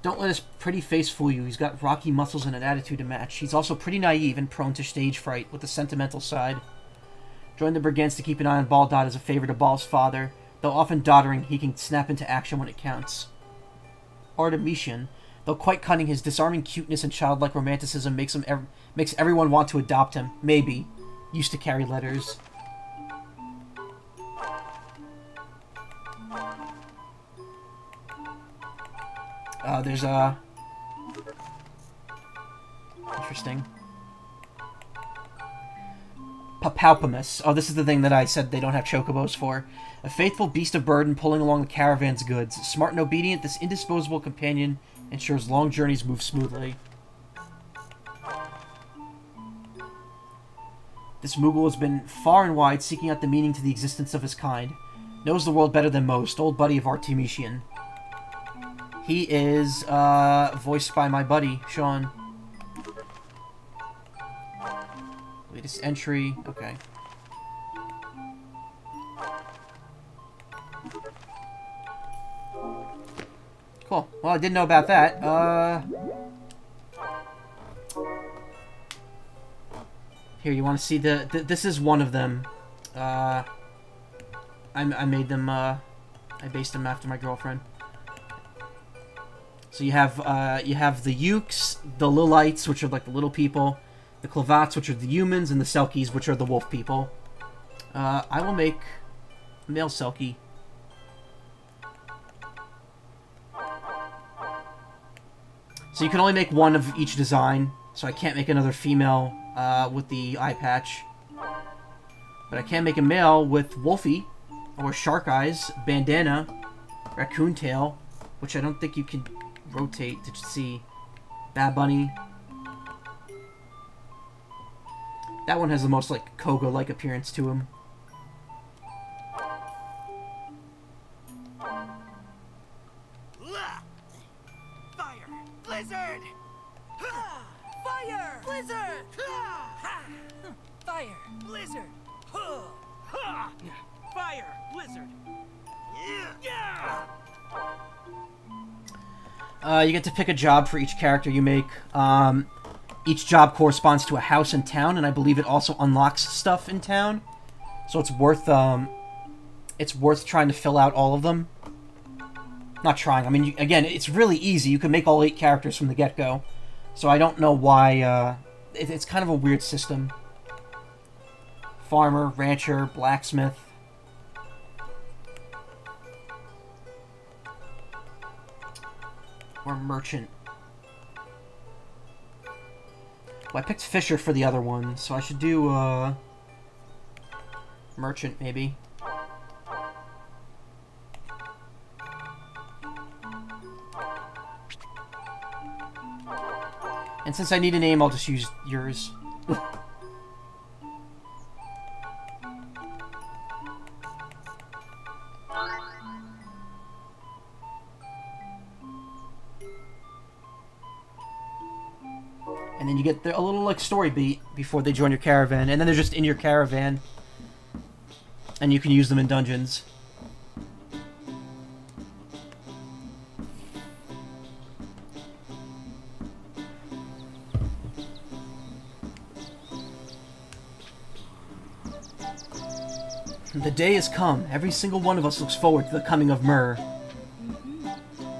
Don't let his pretty face fool you. He's got rocky muscles and an attitude to match. He's also pretty naive and prone to stage fright with a sentimental side. Joined the brigands to keep an eye on Ball Dot as a favor to Ball's father. Though often doddering, he can snap into action when it counts. Artemisian, though quite cunning, his disarming cuteness and childlike romanticism makes him ev makes everyone want to adopt him. Maybe. Used to carry letters. Uh, there's a... Interesting. Papalpamus. Oh, this is the thing that I said they don't have chocobos for. A faithful beast of burden pulling along the caravan's goods. Smart and obedient, this indisposable companion ensures long journeys move smoothly. This Moogle has been far and wide seeking out the meaning to the existence of his kind. Knows the world better than most. Old buddy of Artemisian. He is uh, voiced by my buddy, Sean. Latest entry. Okay. Cool. Well, I didn't know about that. Uh... Here, you want to see the... Th this is one of them. Uh, I, I made them... Uh, I based them after my girlfriend. So you have uh, you have the Yukes, the Lilites, which are like the little people, the Clavats, which are the humans, and the Selkies, which are the wolf people. Uh, I will make a male Selkie. So you can only make one of each design, so I can't make another female... Uh, with the eye patch. But I can make a male with Wolfie, or Shark Eyes, Bandana, Raccoon Tail, which I don't think you can rotate to see. Bad Bunny. That one has the most, like, Koga-like appearance to him. Fire! Blizzard! Fire! Blizzard! Fire! Blizzard! Fire! Blizzard! Yeah! Uh, you get to pick a job for each character you make. Um, each job corresponds to a house in town, and I believe it also unlocks stuff in town. So it's worth, um... It's worth trying to fill out all of them. Not trying. I mean, you, again, it's really easy. You can make all eight characters from the get-go. So I don't know why, uh, it, it's kind of a weird system. Farmer, rancher, blacksmith. Or merchant. Well, I picked Fisher for the other one, so I should do, uh, merchant maybe. And since I need a name, I'll just use yours. and then you get the, a little like story beat before they join your caravan, and then they're just in your caravan, and you can use them in dungeons. The day has come. Every single one of us looks forward to the coming of Myrrh.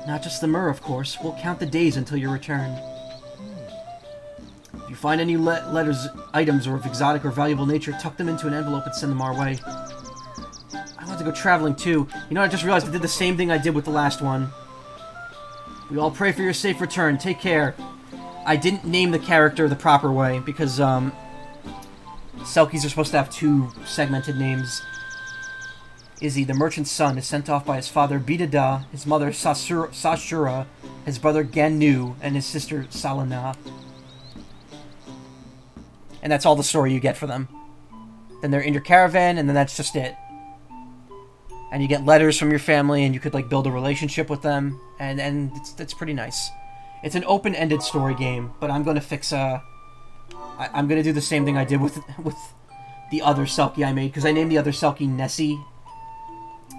Not just the Myrrh, of course. We'll count the days until your return. If you find any le letters, items, or of exotic or valuable nature, tuck them into an envelope and send them our way. I want to go traveling, too. You know, I just realized I did the same thing I did with the last one. We all pray for your safe return. Take care. I didn't name the character the proper way, because, um... Selkies are supposed to have two segmented names. Izzy, the merchant's son, is sent off by his father Bidada, his mother Sasura, Sashura, his brother Ganu, and his sister Salina. And that's all the story you get for them. Then they're in your caravan, and then that's just it. And you get letters from your family, and you could like build a relationship with them, and, and it's, it's pretty nice. It's an open-ended story game, but I'm going to fix a... I, I'm going to do the same thing I did with, with the other Selkie I made, because I named the other Selkie Nessie.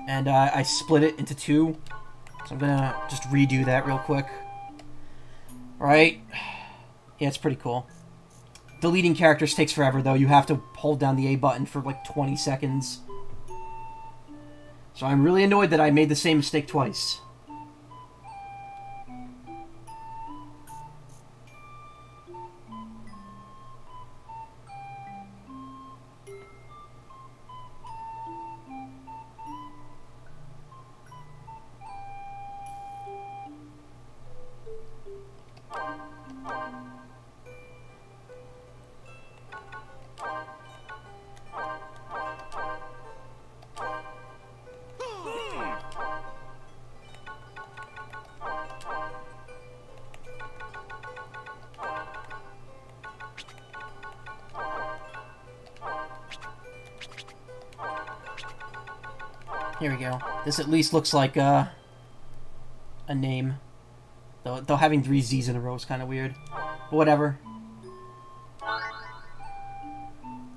And uh, I split it into two, so I'm gonna just redo that real quick. All right? Yeah, it's pretty cool. Deleting characters takes forever, though. You have to hold down the A button for like twenty seconds. So I'm really annoyed that I made the same mistake twice. Here we go. This at least looks like uh, a name. Though, though having three Z's in a row is kind of weird. But whatever.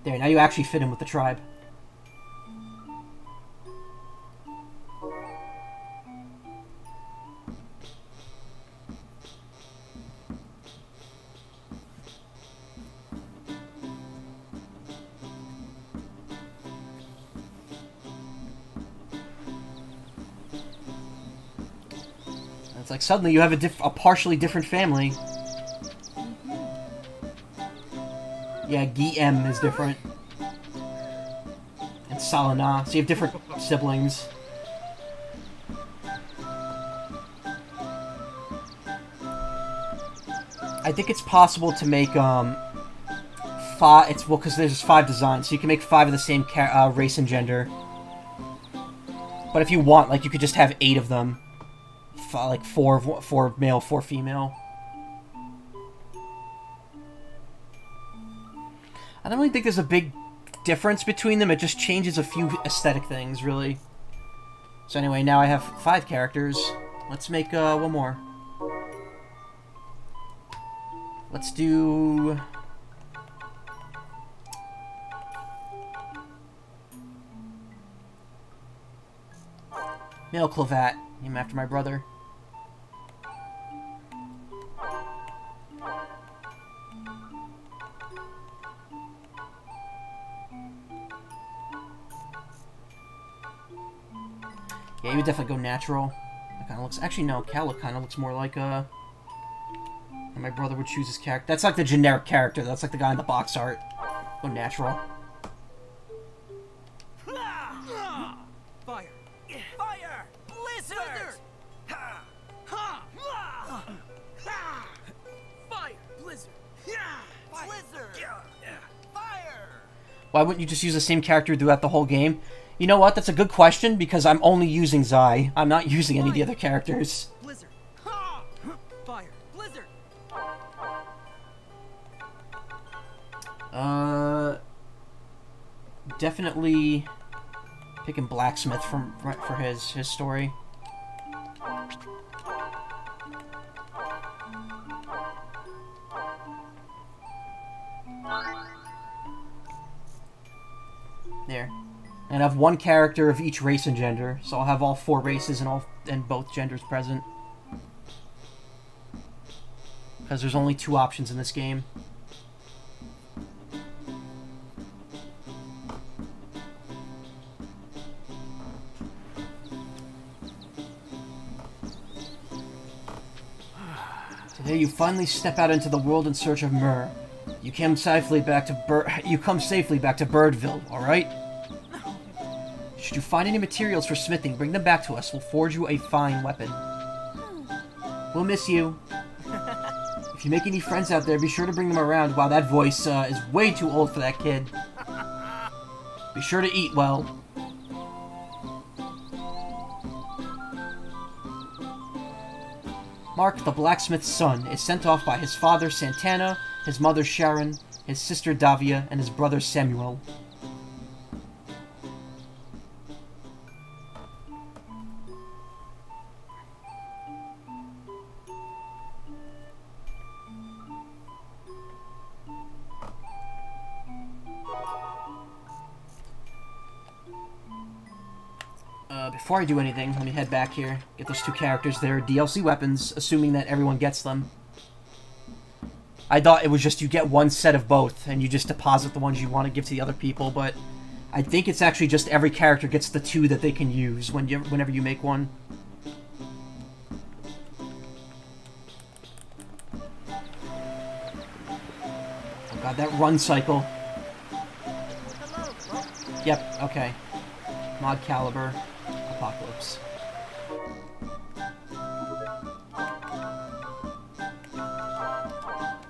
There, now you actually fit in with the tribe. Suddenly you have a, diff a partially different family. Yeah, Guillem is different. And Salina. So you have different siblings. I think it's possible to make, um... five... It's, well, because there's five designs, so you can make five of the same car uh, race and gender. But if you want, like, you could just have eight of them. Like four, four male, four female. I don't really think there's a big difference between them. It just changes a few aesthetic things, really. So anyway, now I have five characters. Let's make uh, one more. Let's do... male Clavat. Name after my brother. Yeah, you would definitely go natural. That kind of looks... Actually, no. Calla kind of looks more like a... Uh, my brother would choose his character. That's like the generic character. That's like the guy in the box art. Go natural. Fire. Fire! Blizzard! Ha! Ha! Ha! Fire! Blizzard! Yeah! Blizzard! Yeah! Fire! Why wouldn't you just use the same character throughout the whole game? You know what? That's a good question, because I'm only using Zai. I'm not using any of the other characters. Blizzard. Ha! Fire! Blizzard! Uh... Definitely picking Blacksmith from, for his, his story. there. And I have one character of each race and gender, so I'll have all four races and all and both genders present. Because there's only two options in this game. Today you finally step out into the world in search of Myrrh. You come safely back to Bir you come safely back to Birdville, all right? Should you find any materials for smithing, bring them back to us. We'll forge you a fine weapon. We'll miss you. If you make any friends out there, be sure to bring them around. Wow, that voice uh, is way too old for that kid. Be sure to eat well. Mark, the blacksmith's son, is sent off by his father, Santana, his mother, Sharon, his sister, Davia, and his brother, Samuel. Before I do anything, let me head back here, get those two characters. They're D L C weapons, assuming that everyone gets them. I thought it was just you get one set of both, and you just deposit the ones you want to give to the other people, but I think it's actually just every character gets the two that they can use when you, whenever you make one. Oh god, that run cycle. Yep, okay. Mod Caliber. Apocalypse.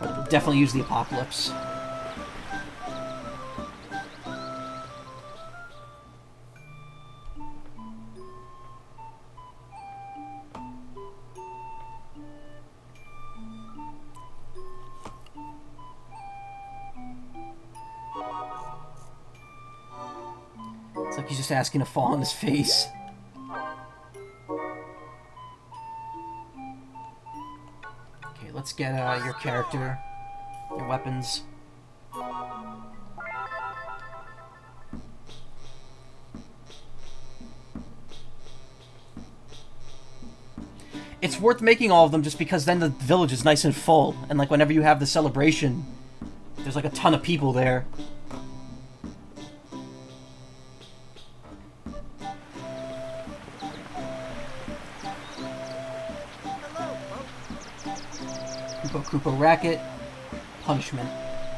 I'll definitely use the Apocalypse. It's like he's just asking to fall on his face. Let's get uh, your character, your weapons. It's worth making all of them just because then the village is nice and full, and like whenever you have the celebration, there's like a ton of people there. Koopa Racket, Punishment. I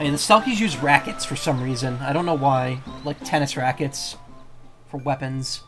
mean, the Selkies use rackets for some reason. I don't know why. Like tennis rackets for weapons.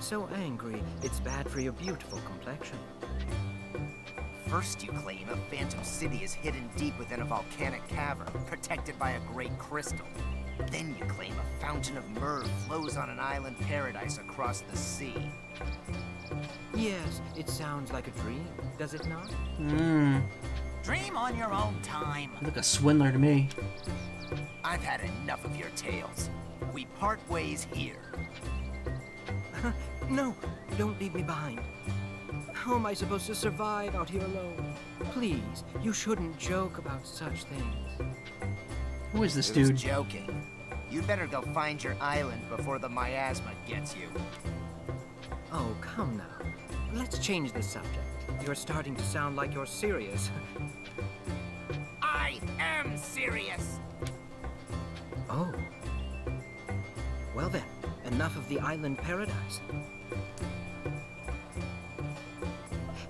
So angry, it's bad for your beautiful complexion. First you claim a phantom city is hidden deep within a volcanic cavern, protected by a great crystal. Then you claim a fountain of myrrh flows on an island paradise across the sea. Yes, it sounds like a dream, does it not? Mm. Dream on your own time. You look a swindler to me. I've had enough of your tales. We part ways here. No, don't leave me behind. How am I supposed to survive out here alone? Please, you shouldn't joke about such things. Who is this dude? Who's joking? You better go find your island before the miasma gets you. Oh, come now. Let's change the subject. You're starting to sound like you're serious. I am serious! Oh. Well then, enough of the island paradise.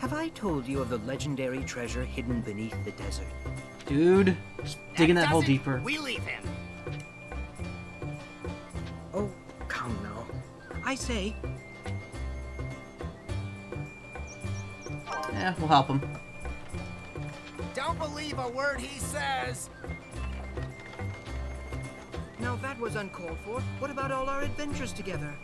Have I told you of the legendary treasure hidden beneath the desert? Dude, just digging that, that hole deeper. We leave him. Oh, come now. I say. Yeah, we'll help him. Don't believe a word he says. Now that was uncalled for. What about all our adventures together?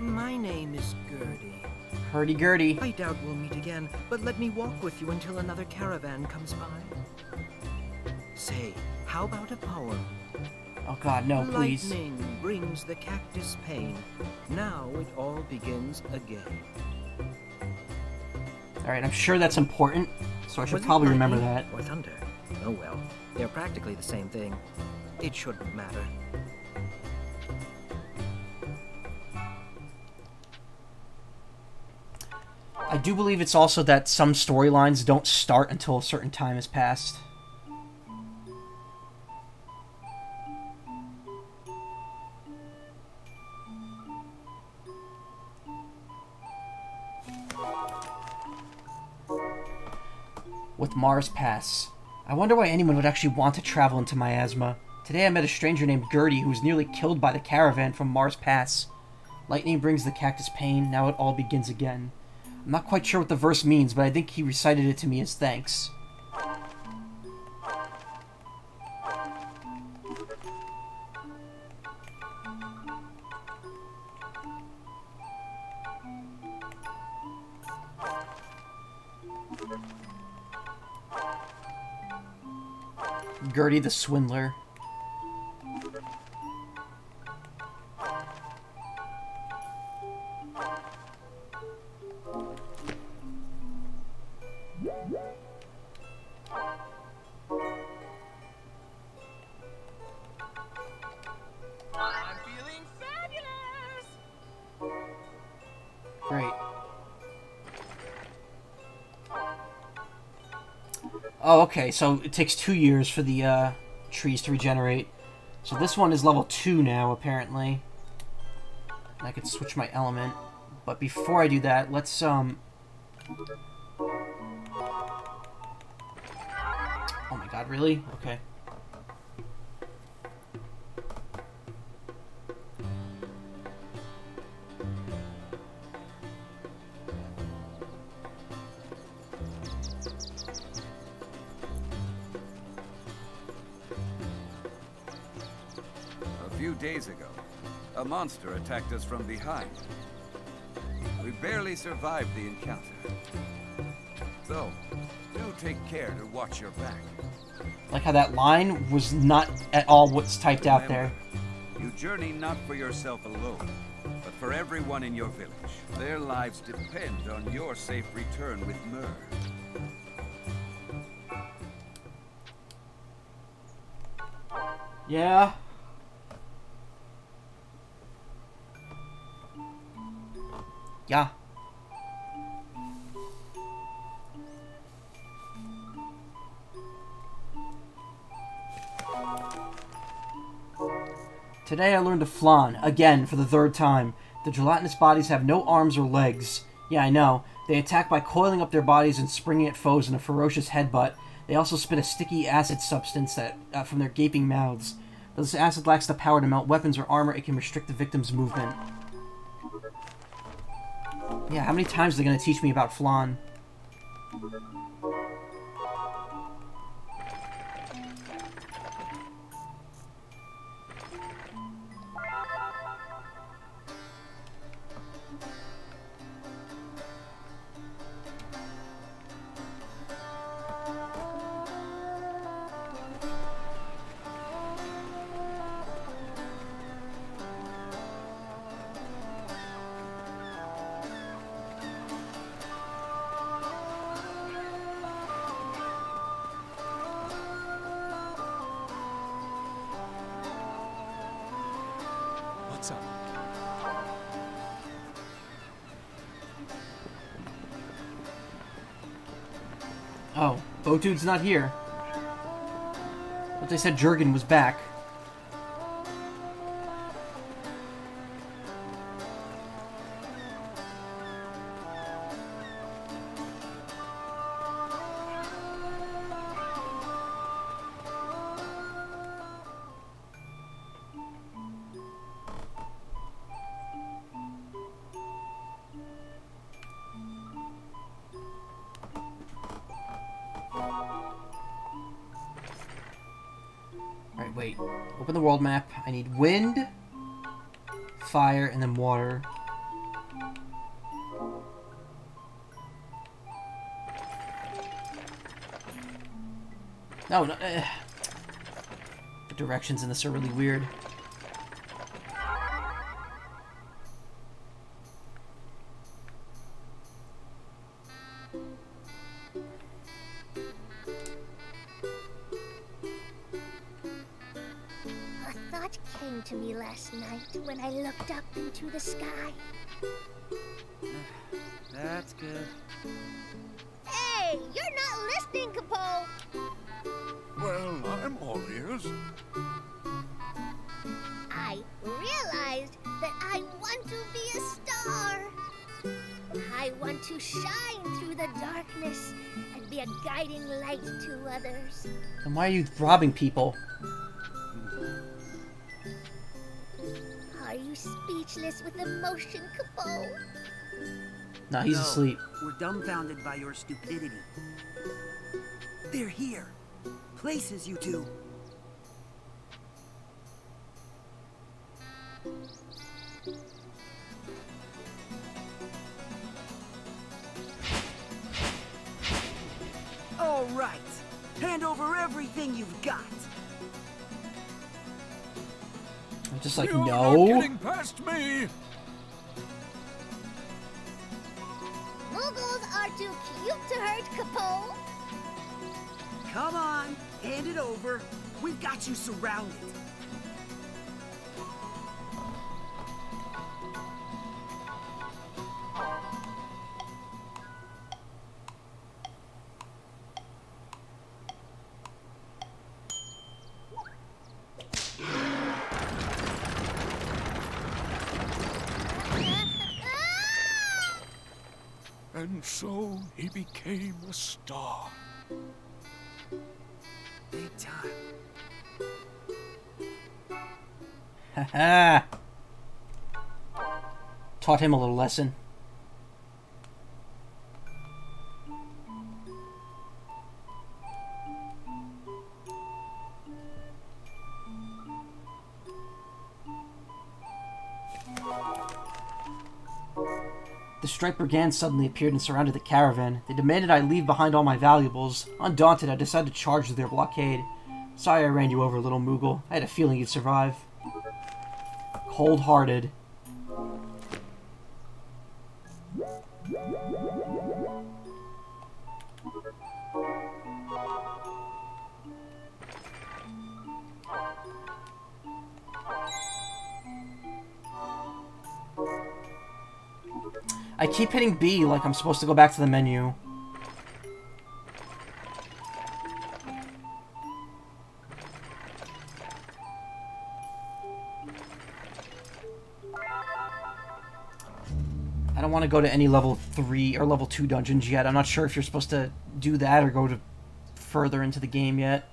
My name is Gurdy. Hurdy-gurdy. I doubt we'll meet again, but let me walk with you until another caravan comes by. Say, how about a poem? Oh God, no, please. Lightning brings the cactus pain. Now it all begins again. Alright, I'm sure that's important, so I should probably remember that. Or thunder. Oh well, they're practically the same thing. It shouldn't matter. I do believe it's also that some storylines don't start until a certain time has passed. With Mars Pass. I wonder why anyone would actually want to travel into Miasma. Today I met a stranger named Gurdy who was nearly killed by the caravan from Mars Pass. Lightning brings the cactus pain, now it all begins again. I'm not quite sure what the verse means, but I think he recited it to me as thanks. Gurdy the Swindler. Okay, so it takes two years for the uh, trees to regenerate. So this one is level two now, apparently. And I could switch my element. But before I do that, let's, um... oh my God, really? Okay. Monster attacked us from behind. We barely survived the encounter. So, do take care to watch your back. Like how that line was not at all what's typed Remember, out there. You journey not for yourself alone, but for everyone in your village. Their lives depend on your safe return with Myrrh. Yeah. Yeah. Today I learned to flan, again, for the third time. The gelatinous bodies have no arms or legs. Yeah, I know. They attack by coiling up their bodies and springing at foes in a ferocious headbutt. They also spit a sticky acid substance that uh, from their gaping mouths. Though this acid lacks the power to melt weapons or armor, it can restrict the victim's movement. Yeah, how many times are they going to teach me about flan? Oh, Botude's not here. But they said Jurgen was back. Alright, wait. Open the world map. I need wind, fire, and then water. No, no. Uh, the directions in this are really weird. When I looked up into the sky. That's good. Hey, you're not listening, Capone. Well, I'm all ears. I realized that I want to be a star. I want to shine through the darkness and be a guiding light to others. Then why are you robbing people? Speechless with emotion, Capone. Nah, he's no, asleep. We're dumbfounded by your stupidity. They're here. Places, you two. All right. Hand over everything you've got. Just like, you're no. You're not getting past me. Moogles are too cute to hurt, Capone. Come on, hand it over. We've got you surrounded. And so he became a star. Big time. Haha. Taught him a little lesson. Striped brigands suddenly appeared and surrounded the caravan. They demanded I leave behind all my valuables. Undaunted, I decided to charge their blockade. Sorry I ran you over, little Moogle. I had a feeling you'd survive. Cold-hearted. I keep hitting B like I'm supposed to go back to the menu. I don't want to go to any level three or level two dungeons yet. I'm not sure if you're supposed to do that or go to further into the game yet.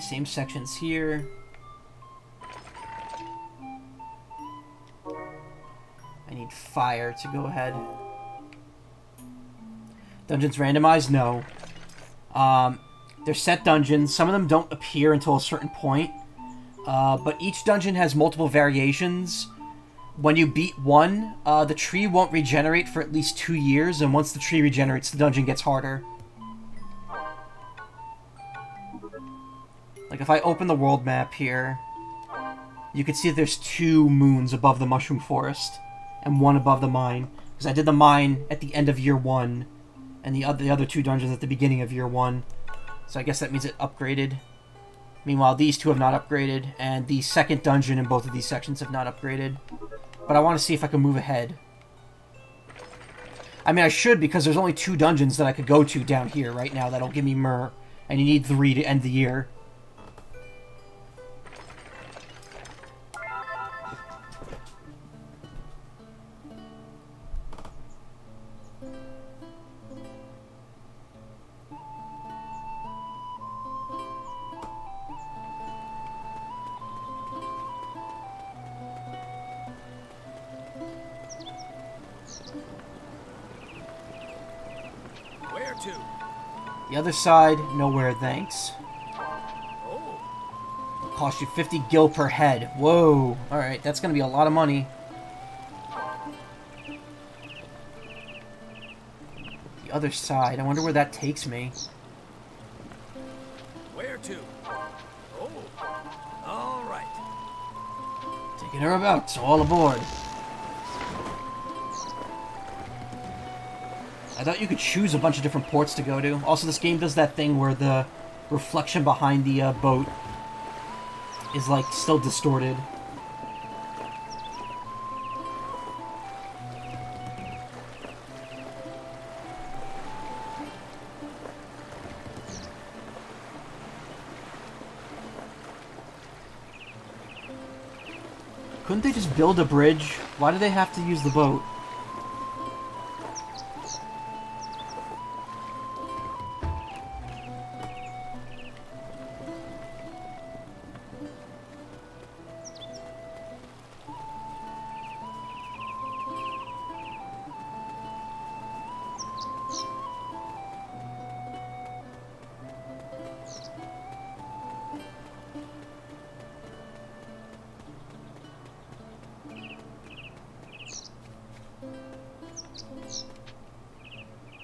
Same sections here. I need fire to go ahead. Dungeons randomized? No. Um, they're set dungeons. Some of them don't appear until a certain point. Uh, but each dungeon has multiple variations. When you beat one, uh, the tree won't regenerate for at least two years. And once the tree regenerates, the dungeon gets harder. Like, if I open the world map here, you can see that there's two moons above the Mushroom Forest, and one above the mine. Because I did the mine at the end of year one, and the other, the other two dungeons at the beginning of year one. So I guess that means it upgraded. Meanwhile, these two have not upgraded, and the second dungeon in both of these sections have not upgraded. but I want to see if I can move ahead. I mean, I should, because there's only two dungeons that I could go to down here right now that'll give me Myrrh, and you need three to end the year. The other side, nowhere, thanks. It'll cost you fifty gil per head. Whoa! Alright, that's gonna be a lot of money. The other side, I wonder where that takes me. Where to? Oh, alright. Taking her about, so all aboard. I thought you could choose a bunch of different ports to go to. Also, this game does that thing where the reflection behind the uh, boat is, like, still distorted. Couldn't they just build a bridge? Why do they have to use the boat?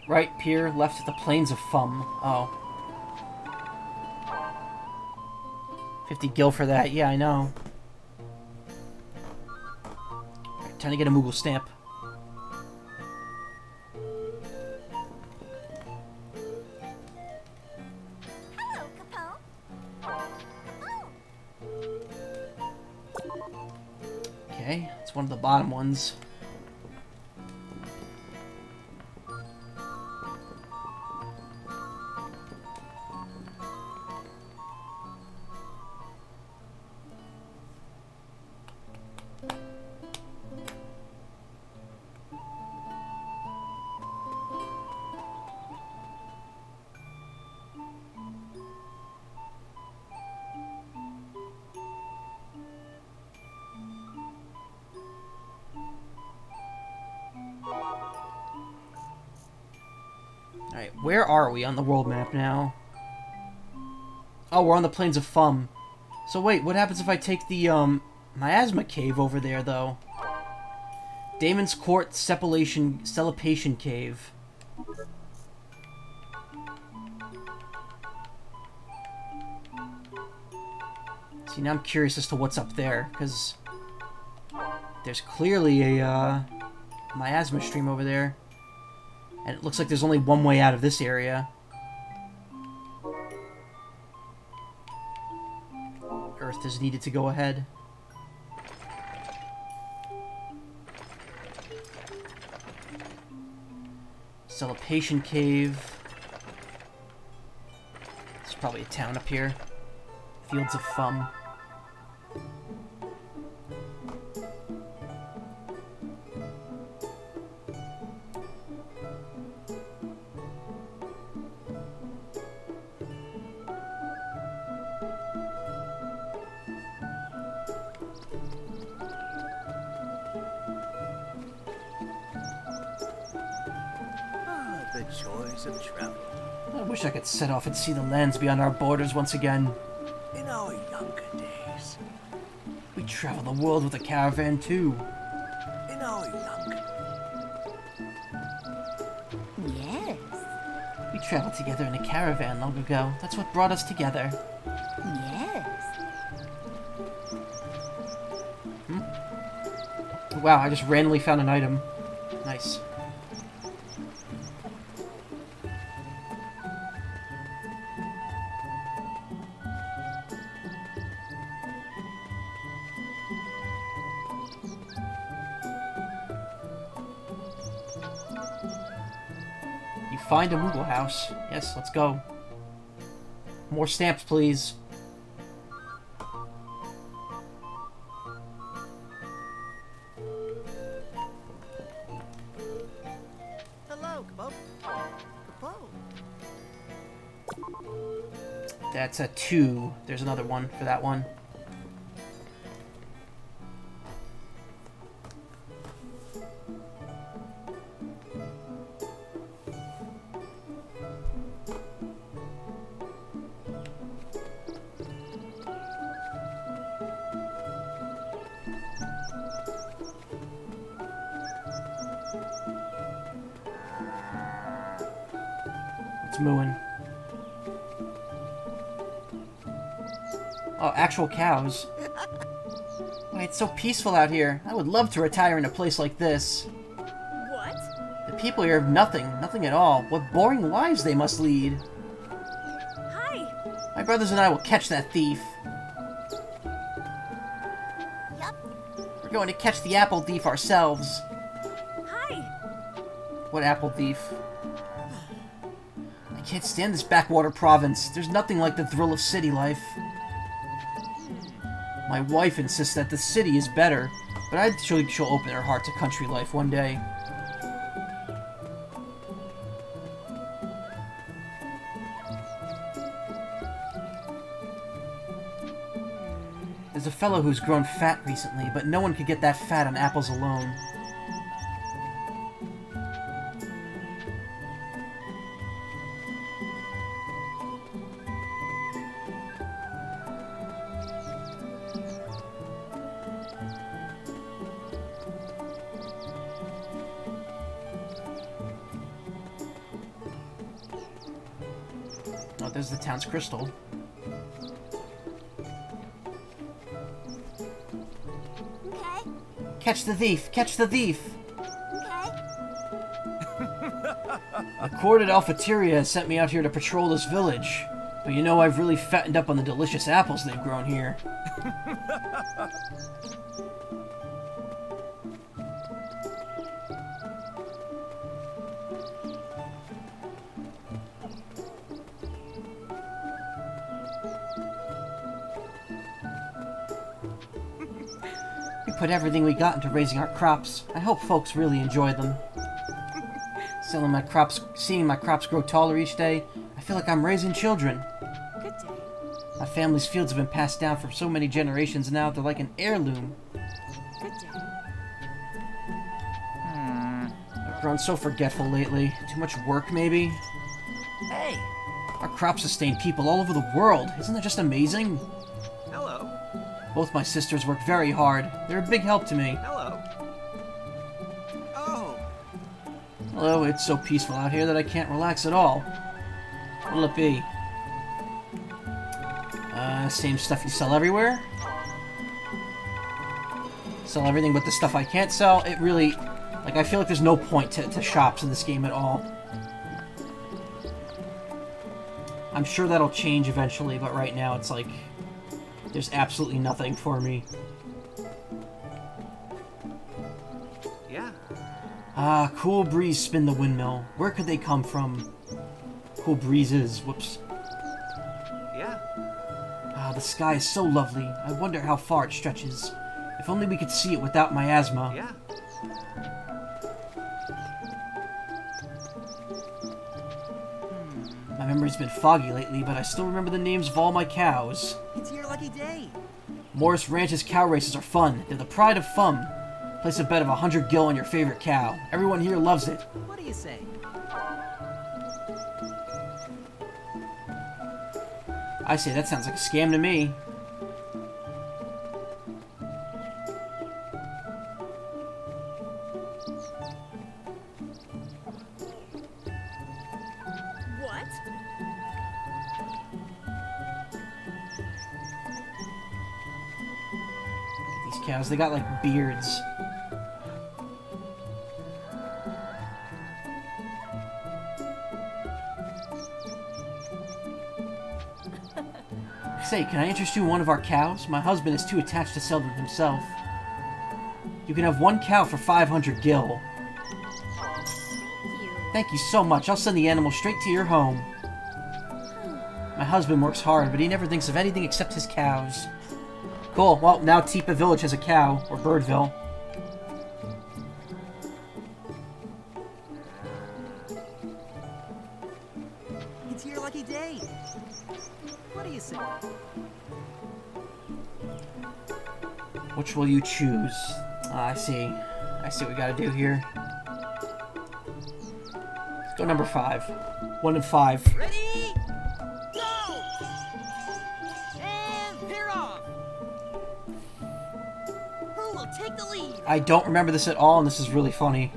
Right pier left at the Plains of Fum. Oh. fifty gil for that. Yeah, I know. Right, trying to get a Moogle stamp. Hello, Capone. Okay, it's one of the bottom ones. Where are we on the world map now? Oh, we're on the Plains of Fum. So wait, what happens if I take the, um, Miasma Cave over there, though? Daemon's Court, Selepation, Selepation Cave. See, now I'm curious as to what's up there, because there's clearly a, uh, Miasma stream over there. And it looks like there's only one way out of this area. Earth is needed to go ahead. Selepation Cave. There's probably a town up here. Fields of Fum. Set off and see the lands beyond our borders once again. In our younger days, we travel the world with a caravan too. In our younger... Yes. We traveled together in a caravan long ago. That's what brought us together. Yes. Hmm? Wow, I just randomly found an item. Nice. Find a Moogle house. Yes, let's go. More stamps, please. Hello, Capone. Capone. That's a two. There's another one for that one. Cows. Why, it's so peaceful out here. I would love to retire in a place like this. What? The people here have nothing, nothing at all. What boring lives they must lead. Hi. My brothers and I will catch that thief. Yep. We're going to catch the apple thief ourselves. Hi. What apple thief? I can't stand this backwater province. There's nothing like the thrill of city life. My wife insists that the city is better, but I think she'll open her heart to country life one day. There's a fellow who's grown fat recently, but no one could get that fat on apples alone. Crystal. Okay. Catch the thief! Catch the thief! Okay. A court at Alfitaria has sent me out here to patrol this village. But you know, I've really fattened up on the delicious apples they've grown here. Put everything we got into raising our crops. I hope folks really enjoy them. Selling my crops, seeing my crops grow taller each day, I feel like I'm raising children. Good day. My family's fields have been passed down for so many generations now, they're like an heirloom. Good day. Mm. I've grown so forgetful lately. Too much work, maybe? Hey! Our crops sustain people all over the world. Isn't that just amazing? Both my sisters work very hard. They're a big help to me. Hello. Oh. Hello, it's so peaceful out here that I can't relax at all. What'll it be? Uh, same stuff you sell everywhere? Sell everything but the stuff I can't sell? It really... Like, I feel like there's no point to, to shops in this game at all. I'm sure that'll change eventually, but right now it's like... There's absolutely nothing for me. Yeah. Ah, cool breeze spin the windmill. Where could they come from? Cool breezes. Whoops. Yeah. Ah, the sky is so lovely. I wonder how far it stretches. If only we could see it without miasma. Yeah. My memory's been foggy lately, but I still remember the names of all my cows. It's your lucky day. Morris Ranch's cow races are fun. They're the pride of Fum. Place a bet of a hundred gil on your favorite cow. Everyone here loves it. What do you say? I say that sounds like a scam to me. They got, like, beards. Say, can I interest you in one of our cows? My husband is too attached to sell them himself. You can have one cow for five hundred gil. Thank you. Thank you so much. I'll send the animal straight to your home. My husband works hard, but he never thinks of anything except his cows. Cool. Well, now Tipa Village has a cow, or Birdville. It's your lucky day. What do you say? Which will you choose? Uh, I see. I see what we gotta do here. Go number five. One and five. Ready? Go! And they're off! Who will take the lead? I don't remember this at all, and this is really funny.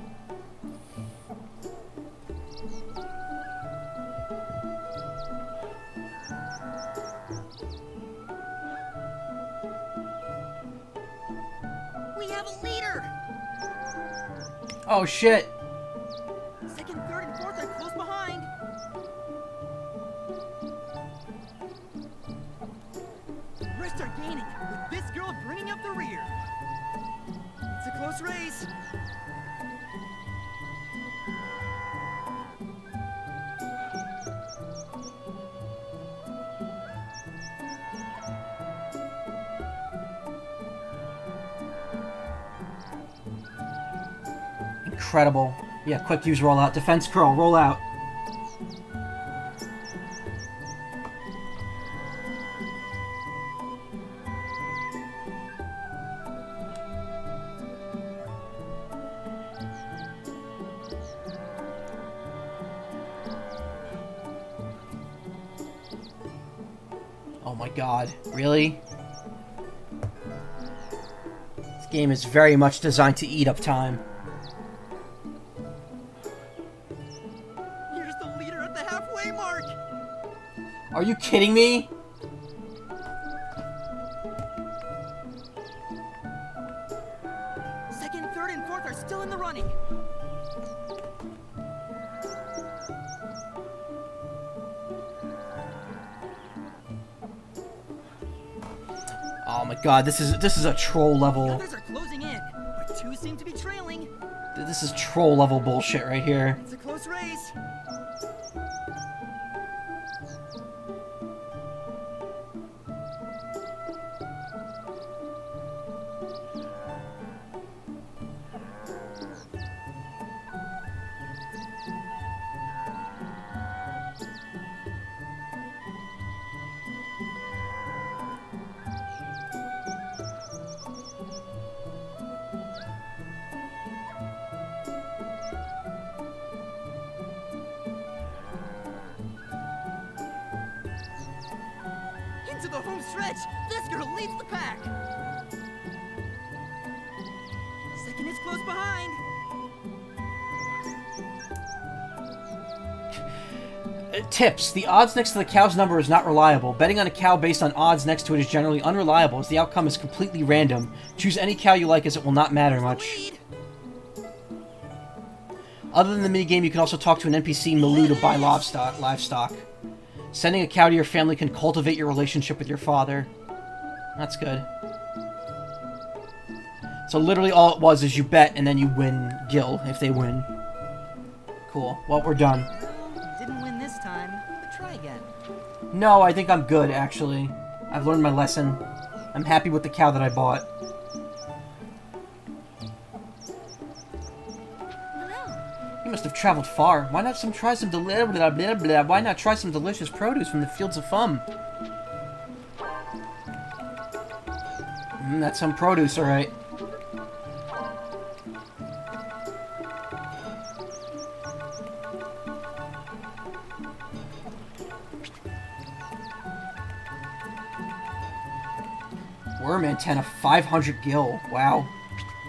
We have a leader! Oh shit! Incredible. Yeah, quick use rollout. Defense curl, roll out. Oh my god, really? This game is very much designed to eat up time. Are you kidding me? Second, third, and fourth are still in the running. Oh my god, this is this is a troll level. The others are closing in, but two seem to be trailing. This is troll level bullshit right here. It's a close race. Tips. The odds next to the cow's number is not reliable. Betting on a cow based on odds next to it is generally unreliable, as the outcome is completely random. Choose any cow you like, as it will not matter much. Other than the minigame, you can also talk to an N P C Malou to buy livestock. livestock. Sending a cow to your family can cultivate your relationship with your father. That's good. So literally all it was is you bet, and then you win Gil if they win. Cool. Well, we're done. No, I think I'm good, actually. I've learned my lesson. I'm happy with the cow that I bought. You must have traveled far. Why not some try some deli- blah, blah, blah. Why not try some delicious produce from the fields of Fum? Mm, that's some produce, alright. Worm antenna, five hundred gil. Wow.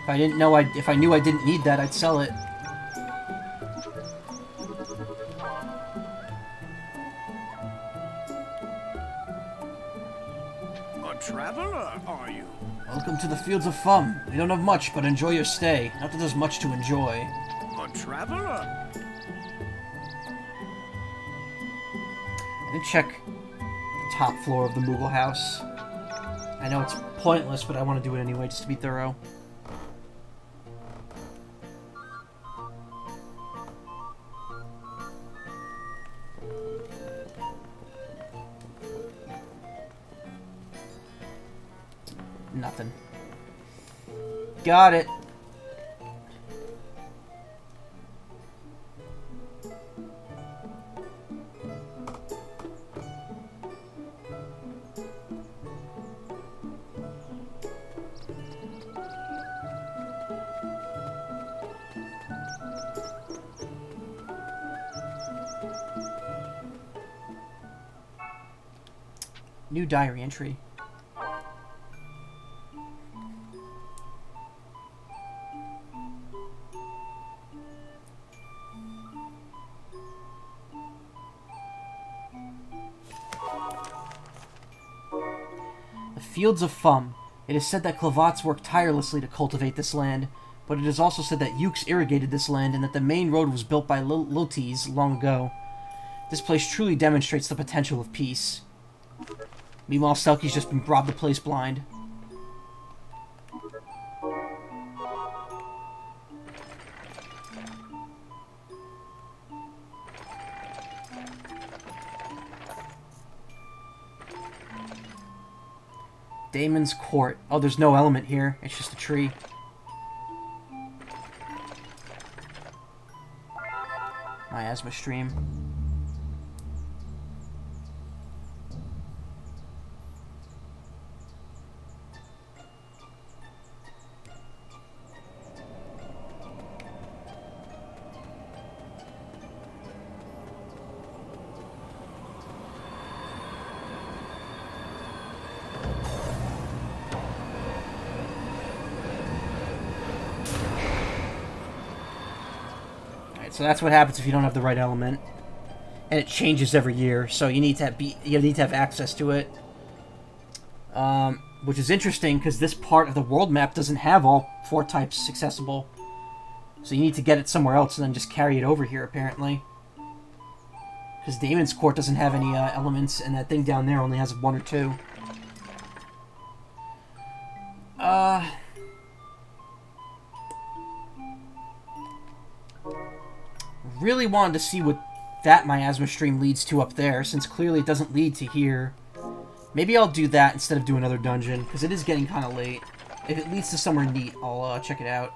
If I didn't know I if I knew I didn't need that, I'd sell it. A traveler, are you? Welcome to the fields of Fum. We don't have much, but enjoy your stay. Not that there's much to enjoy. A traveler. I didn't check the top floor of the Moogle house. I know it's pointless, but I want to do it anyway, just to be thorough. nothing. Got it. New diary entry. The Fields of Fum. It is said that Clavats worked tirelessly to cultivate this land, but it is also said that Yukes irrigated this land and that the main road was built by Lilties long ago. This place truly demonstrates the potential of peace. Meanwhile, Selkie's just been brought the place blind. Daemon's Court. Oh, there's no element here. It's just a tree. Miasma stream. So that's what happens if you don't have the right element, and it changes every year. So you need to have be you need to have access to it, um, which is interesting because this part of the world map doesn't have all four types accessible. So you need to get it somewhere else and then just carry it over here, apparently, because Daemon's Court doesn't have any uh, elements, and that thing down there only has one or two. Uh. Really wanted to see what that Miasma stream leads to up there, since clearly it doesn't lead to here. Maybe I'll do that instead of do another dungeon, because it is getting kind of late. If it leads to somewhere neat, I'll uh, check it out.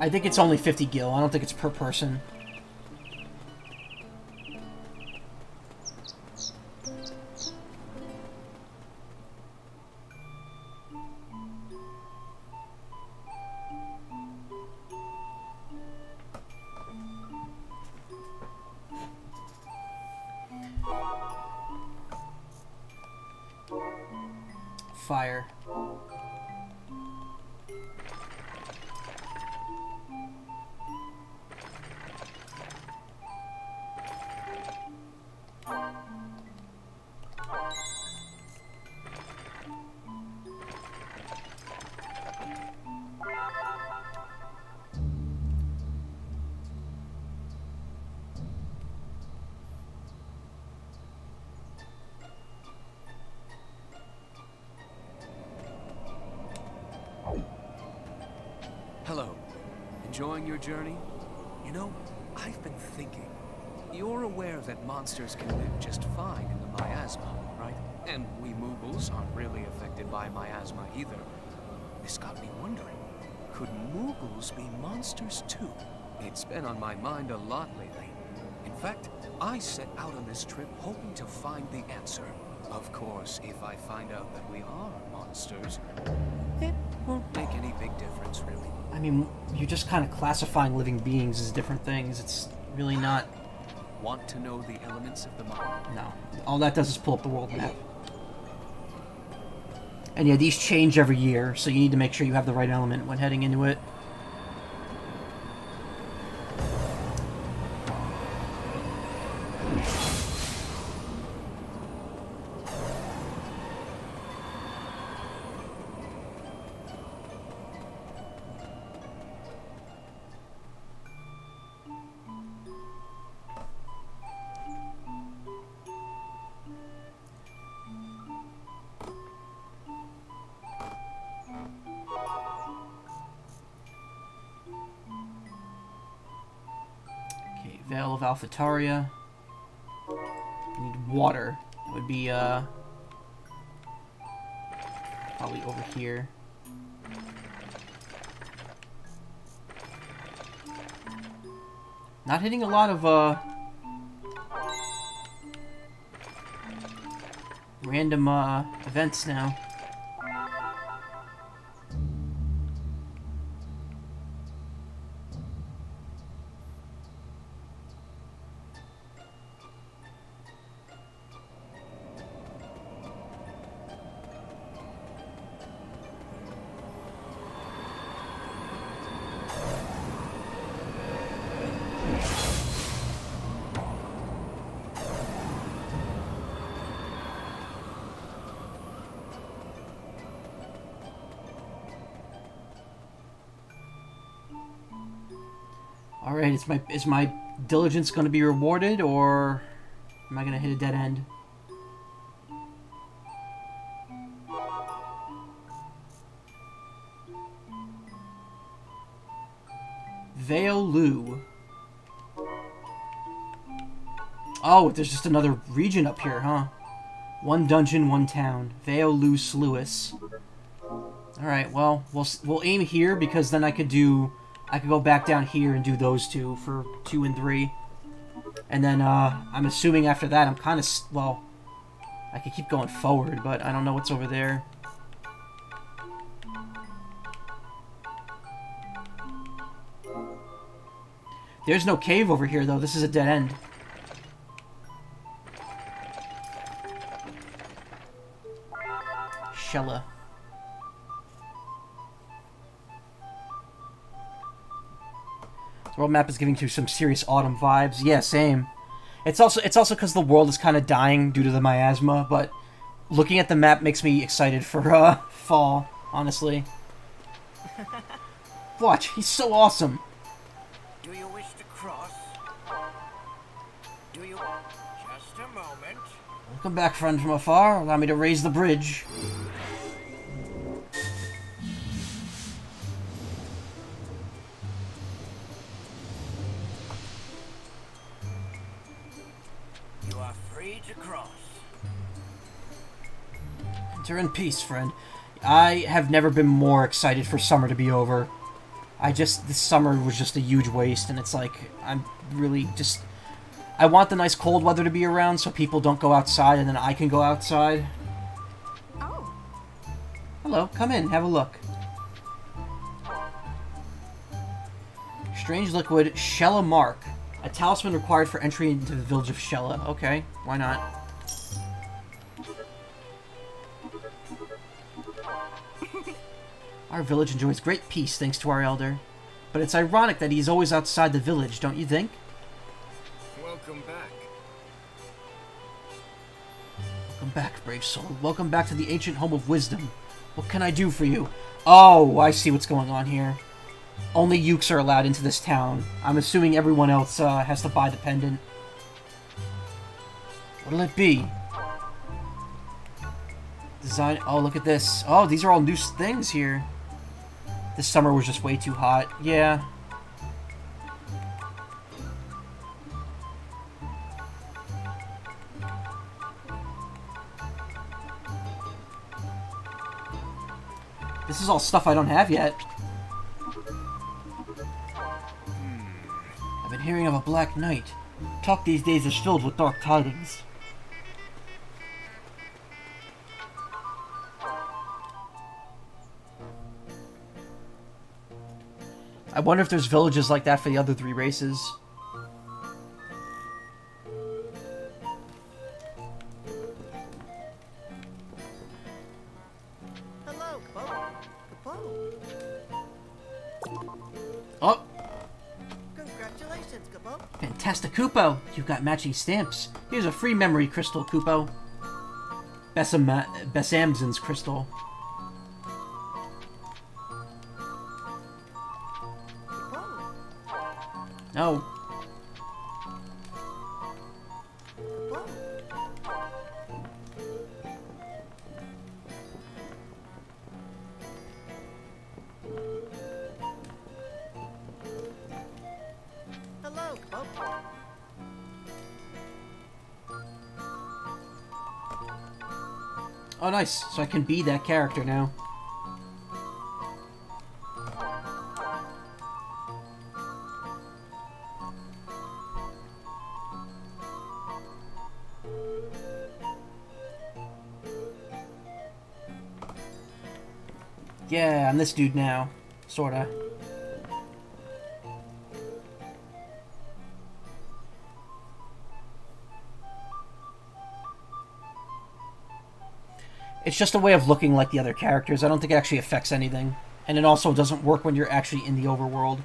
I think it's only fifty gil. I don't think it's per person. Fire. Enjoying your journey? You know, I've been thinking. You're aware that monsters can live just fine in the miasma, right? And we Moogles aren't really affected by miasma either. This got me wondering, could Moogles be monsters too? It's been on my mind a lot lately. In fact, I set out on this trip hoping to find the answer. Of course, if I find out that we are monsters, it won't make any big difference, really. I mean, you're just kind of classifying living beings as different things. It's really not... Want to know the elements of the mind? No. All that does is pull up the world map. And yeah, these change every year, so you need to make sure you have the right element when heading into it. Vale of Alfitaria. I need water. It would be, uh... probably over here. Not hitting a lot of, uh... random, uh, events now. Alright, is my, is my diligence going to be rewarded, or am I going to hit a dead end? Veolu. Oh, there's just another region up here, huh? One dungeon, one town. Veolu Sluis. Alright, well, we'll we'll aim here, because then I could do... I could go back down here and do those two for two and three. And then, uh, I'm assuming after that I'm kind of, well, I could keep going forward, but I don't know what's over there. There's no cave over here, though. This is a dead end. Shella. The world map is giving you some serious autumn vibes. Yeah, same. It's also it's also because the world is kind of dying due to the miasma, but looking at the map makes me excited for uh, fall, honestly. Watch, he's so awesome. Do you wish to cross? Do you... Just a moment. Welcome back, friend from afar. Allow me to raise the bridge. Enter in peace, friend. I have never been more excited for summer to be over. I just... this summer was just a huge waste, and it's like, I'm really just... I want the nice cold weather to be around so people don't go outside, and then I can go outside. Oh. Hello, come in, have a look. Strange liquid, Shella Mark. A talisman required for entry into the village of Shella. Okay, why not? Our village enjoys great peace thanks to our elder. But it's ironic that he's always outside the village, don't you think? Welcome back. Welcome back, brave soul. Welcome back to the ancient home of wisdom. What can I do for you? Oh, I see what's going on here. Only Yukes are allowed into this town. I'm assuming everyone else uh, has to buy the pendant. What'll it be? Design... oh, look at this. Oh, these are all new things here. This summer was just way too hot. Yeah. This is all stuff I don't have yet. I've been hearing of a black knight. Talk these days is filled with dark tidings. I wonder if there's villages like that for the other three races. Hello, Capone. Capone. Oh! Congratulations, Capone. Fantastic, Cupo. You've got matching stamps. Here's a free memory crystal, Cupo. Bessam Bessamson's crystal. No. Hello. Oh, nice. So I can be that character now. Yeah, I'm this dude now. Sorta. It's just a way of looking like the other characters. I don't think it actually affects anything. And it also doesn't work when you're actually in the overworld.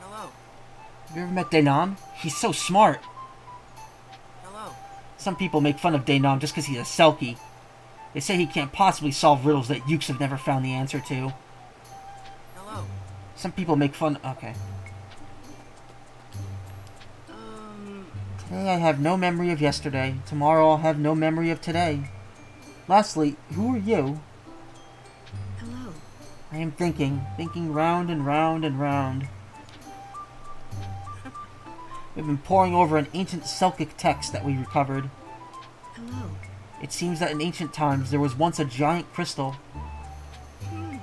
Hello. Have you ever met Denon? He's so smart. Hello. Some people make fun of Denon just because he's a Selkie. They say he can't possibly solve riddles that Yukes have never found the answer to. Hello. Some people make fun... Okay. Um... Today I have no memory of yesterday. Tomorrow I'll have no memory of today. Lastly, who are you? Hello. I am thinking. Thinking round and round and round. We've been poring over an ancient Selkic text that we recovered. Hello. It seems that in ancient times, there was once a giant crystal. Hmm.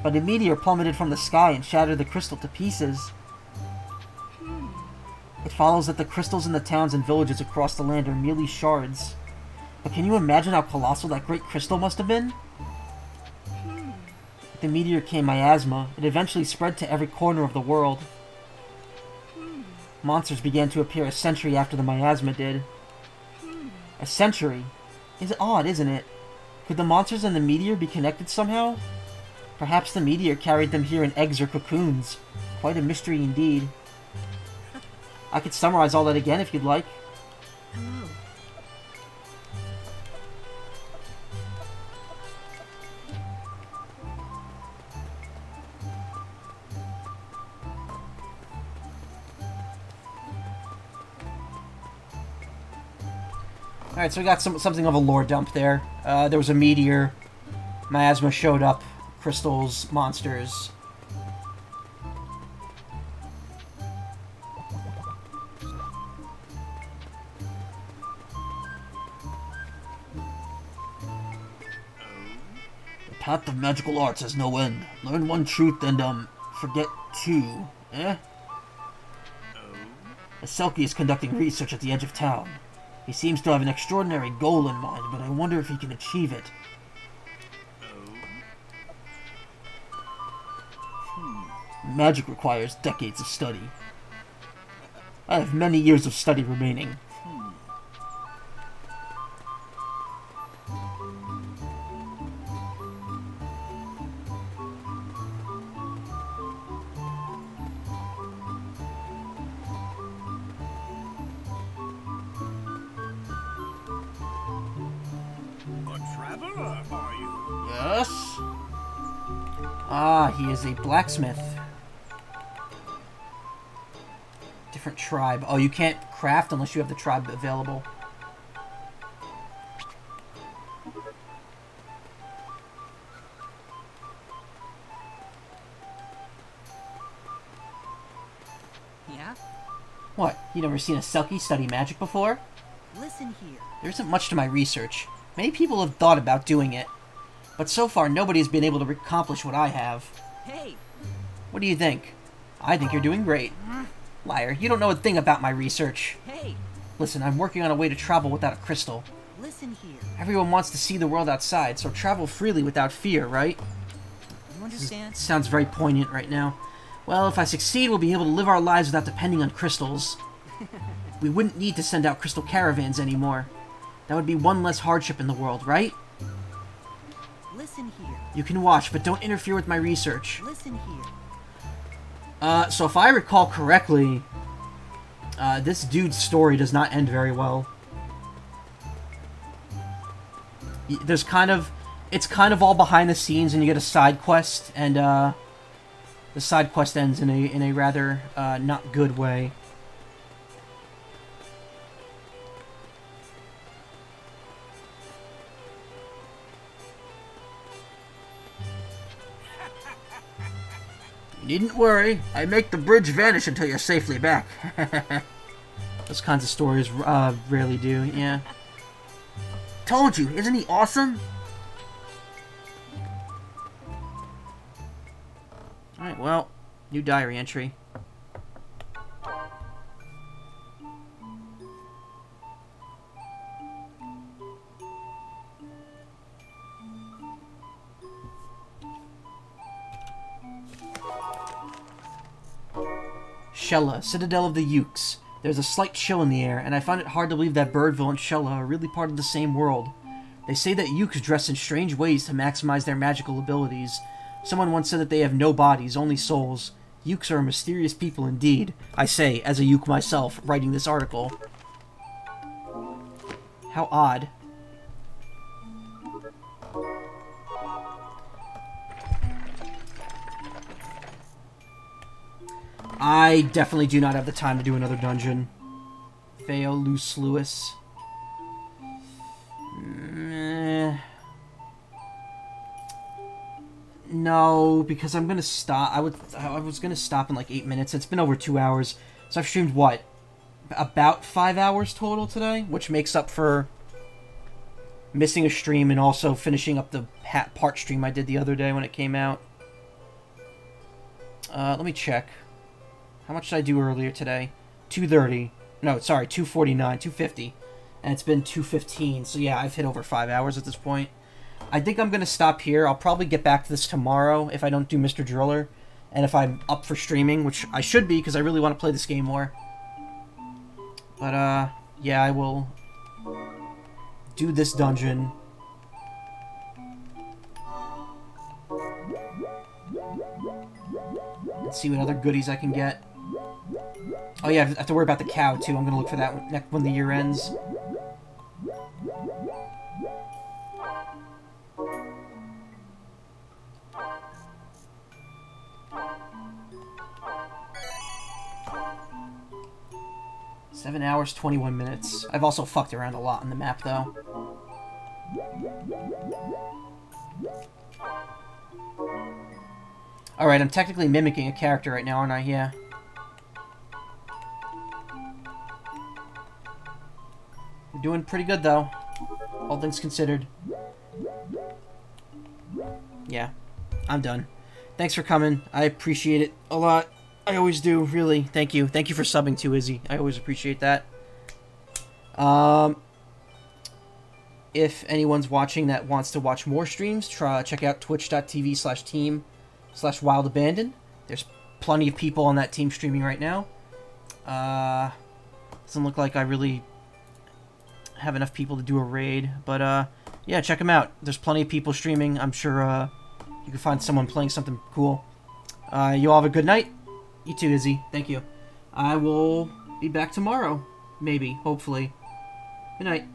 But a meteor plummeted from the sky and shattered the crystal to pieces. Hmm. It follows that the crystals in the towns and villages across the land are merely shards. But can you imagine how colossal that great crystal must have been? Hmm. With the meteor came miasma. It eventually spread to every corner of the world. Hmm. Monsters began to appear a century after the miasma did. Hmm. A century? It's odd, isn't it? Could the monsters and the meteor be connected somehow? Perhaps the meteor carried them here in eggs or cocoons. Quite a mystery indeed. I could summarize all that again if you'd like. Hello. Alright, so we got some, something of a lore dump there. Uh, there was a meteor. Miasma showed up. Crystals. Monsters. The path of magical arts has no end. Learn one truth and, um, forget two. Eh? The Selkie is conducting research at the edge of town. He seems to have an extraordinary goal in mind, but I wonder if he can achieve it. Hmm. Magic requires decades of study. I have many years of study remaining. Hmm. Ah, he is a blacksmith. Different tribe. Oh, you can't craft unless you have the tribe available. Yeah? What? You never seen a Selkie study magic before? Listen here. There isn't much to my research. Many people have thought about doing it. But so far, nobody's been able to accomplish what I have. Hey! What do you think? I think you're doing great. Liar, you don't know a thing about my research. Hey! Listen, I'm working on a way to travel without a crystal. Listen here. Everyone wants to see the world outside, so travel freely without fear, right? You understand? This sounds very poignant right now. Well, if I succeed, we'll be able to live our lives without depending on crystals. We wouldn't need to send out crystal caravans anymore. That would be one less hardship in the world, right? Listen here. You can watch, but don't interfere with my research. Listen here. Uh, so if I recall correctly, uh, this dude's story does not end very well. There's kind of... It's kind of all behind the scenes, and you get a side quest, and, uh... the side quest ends in a, in a rather, uh, not good way. You needn't worry. I make the bridge vanish until you're safely back. Those kinds of stories uh, rarely do, yeah. Told you, isn't he awesome? Alright, well, new diary entry. Shella, Citadel of the Yukes. There's a slight chill in the air, and I find it hard to believe that Birdville and Shella are really part of the same world. They say that Yukes dress in strange ways to maximize their magical abilities. Someone once said that they have no bodies, only souls. Yukes are a mysterious people indeed. I say, as a Yuke myself, writing this article. How odd. I definitely do not have the time to do another dungeon. Fail, Luce Lewis. Mm, eh. No, because I'm gonna stop. I would. I was gonna stop in like eight minutes. It's been over two hours, so I've streamed what, about five hours total today, which makes up for missing a stream and also finishing up the hat part stream I did the other day when it came out. Uh, let me check. How much did I do earlier today? two thirty. No, sorry, two forty-nine, two fifty. And it's been two fifteen, so yeah, I've hit over five hours at this point. I think I'm going to stop here. I'll probably get back to this tomorrow if I don't do Mister Driller. And if I'm up for streaming, which I should be because I really want to play this game more. But, uh, yeah, I will do this dungeon. Let's see what other goodies I can get. Oh yeah, I have to worry about the cow, too. I'm going to look for that one when the year ends. Seven hours, twenty-one minutes. I've also fucked around a lot on the map, though. Alright, I'm technically mimicking a character right now, aren't I? Yeah. We're doing pretty good, though. All things considered. Yeah. I'm done. Thanks for coming. I appreciate it a lot. I always do, really. Thank you. Thank you for subbing too, Izzy. I always appreciate that. Um... If anyone's watching that wants to watch more streams, try check out twitch.tv slash team. Slash Wild Abandon. There's plenty of people on that team streaming right now. Uh, doesn't look like I really have enough people to do a raid, but uh, yeah, check them out. There's plenty of people streaming. I'm sure uh, you can find someone playing something cool. Uh, you all have a good night. You too, Izzy. Thank you. I will be back tomorrow, maybe, hopefully. Good night.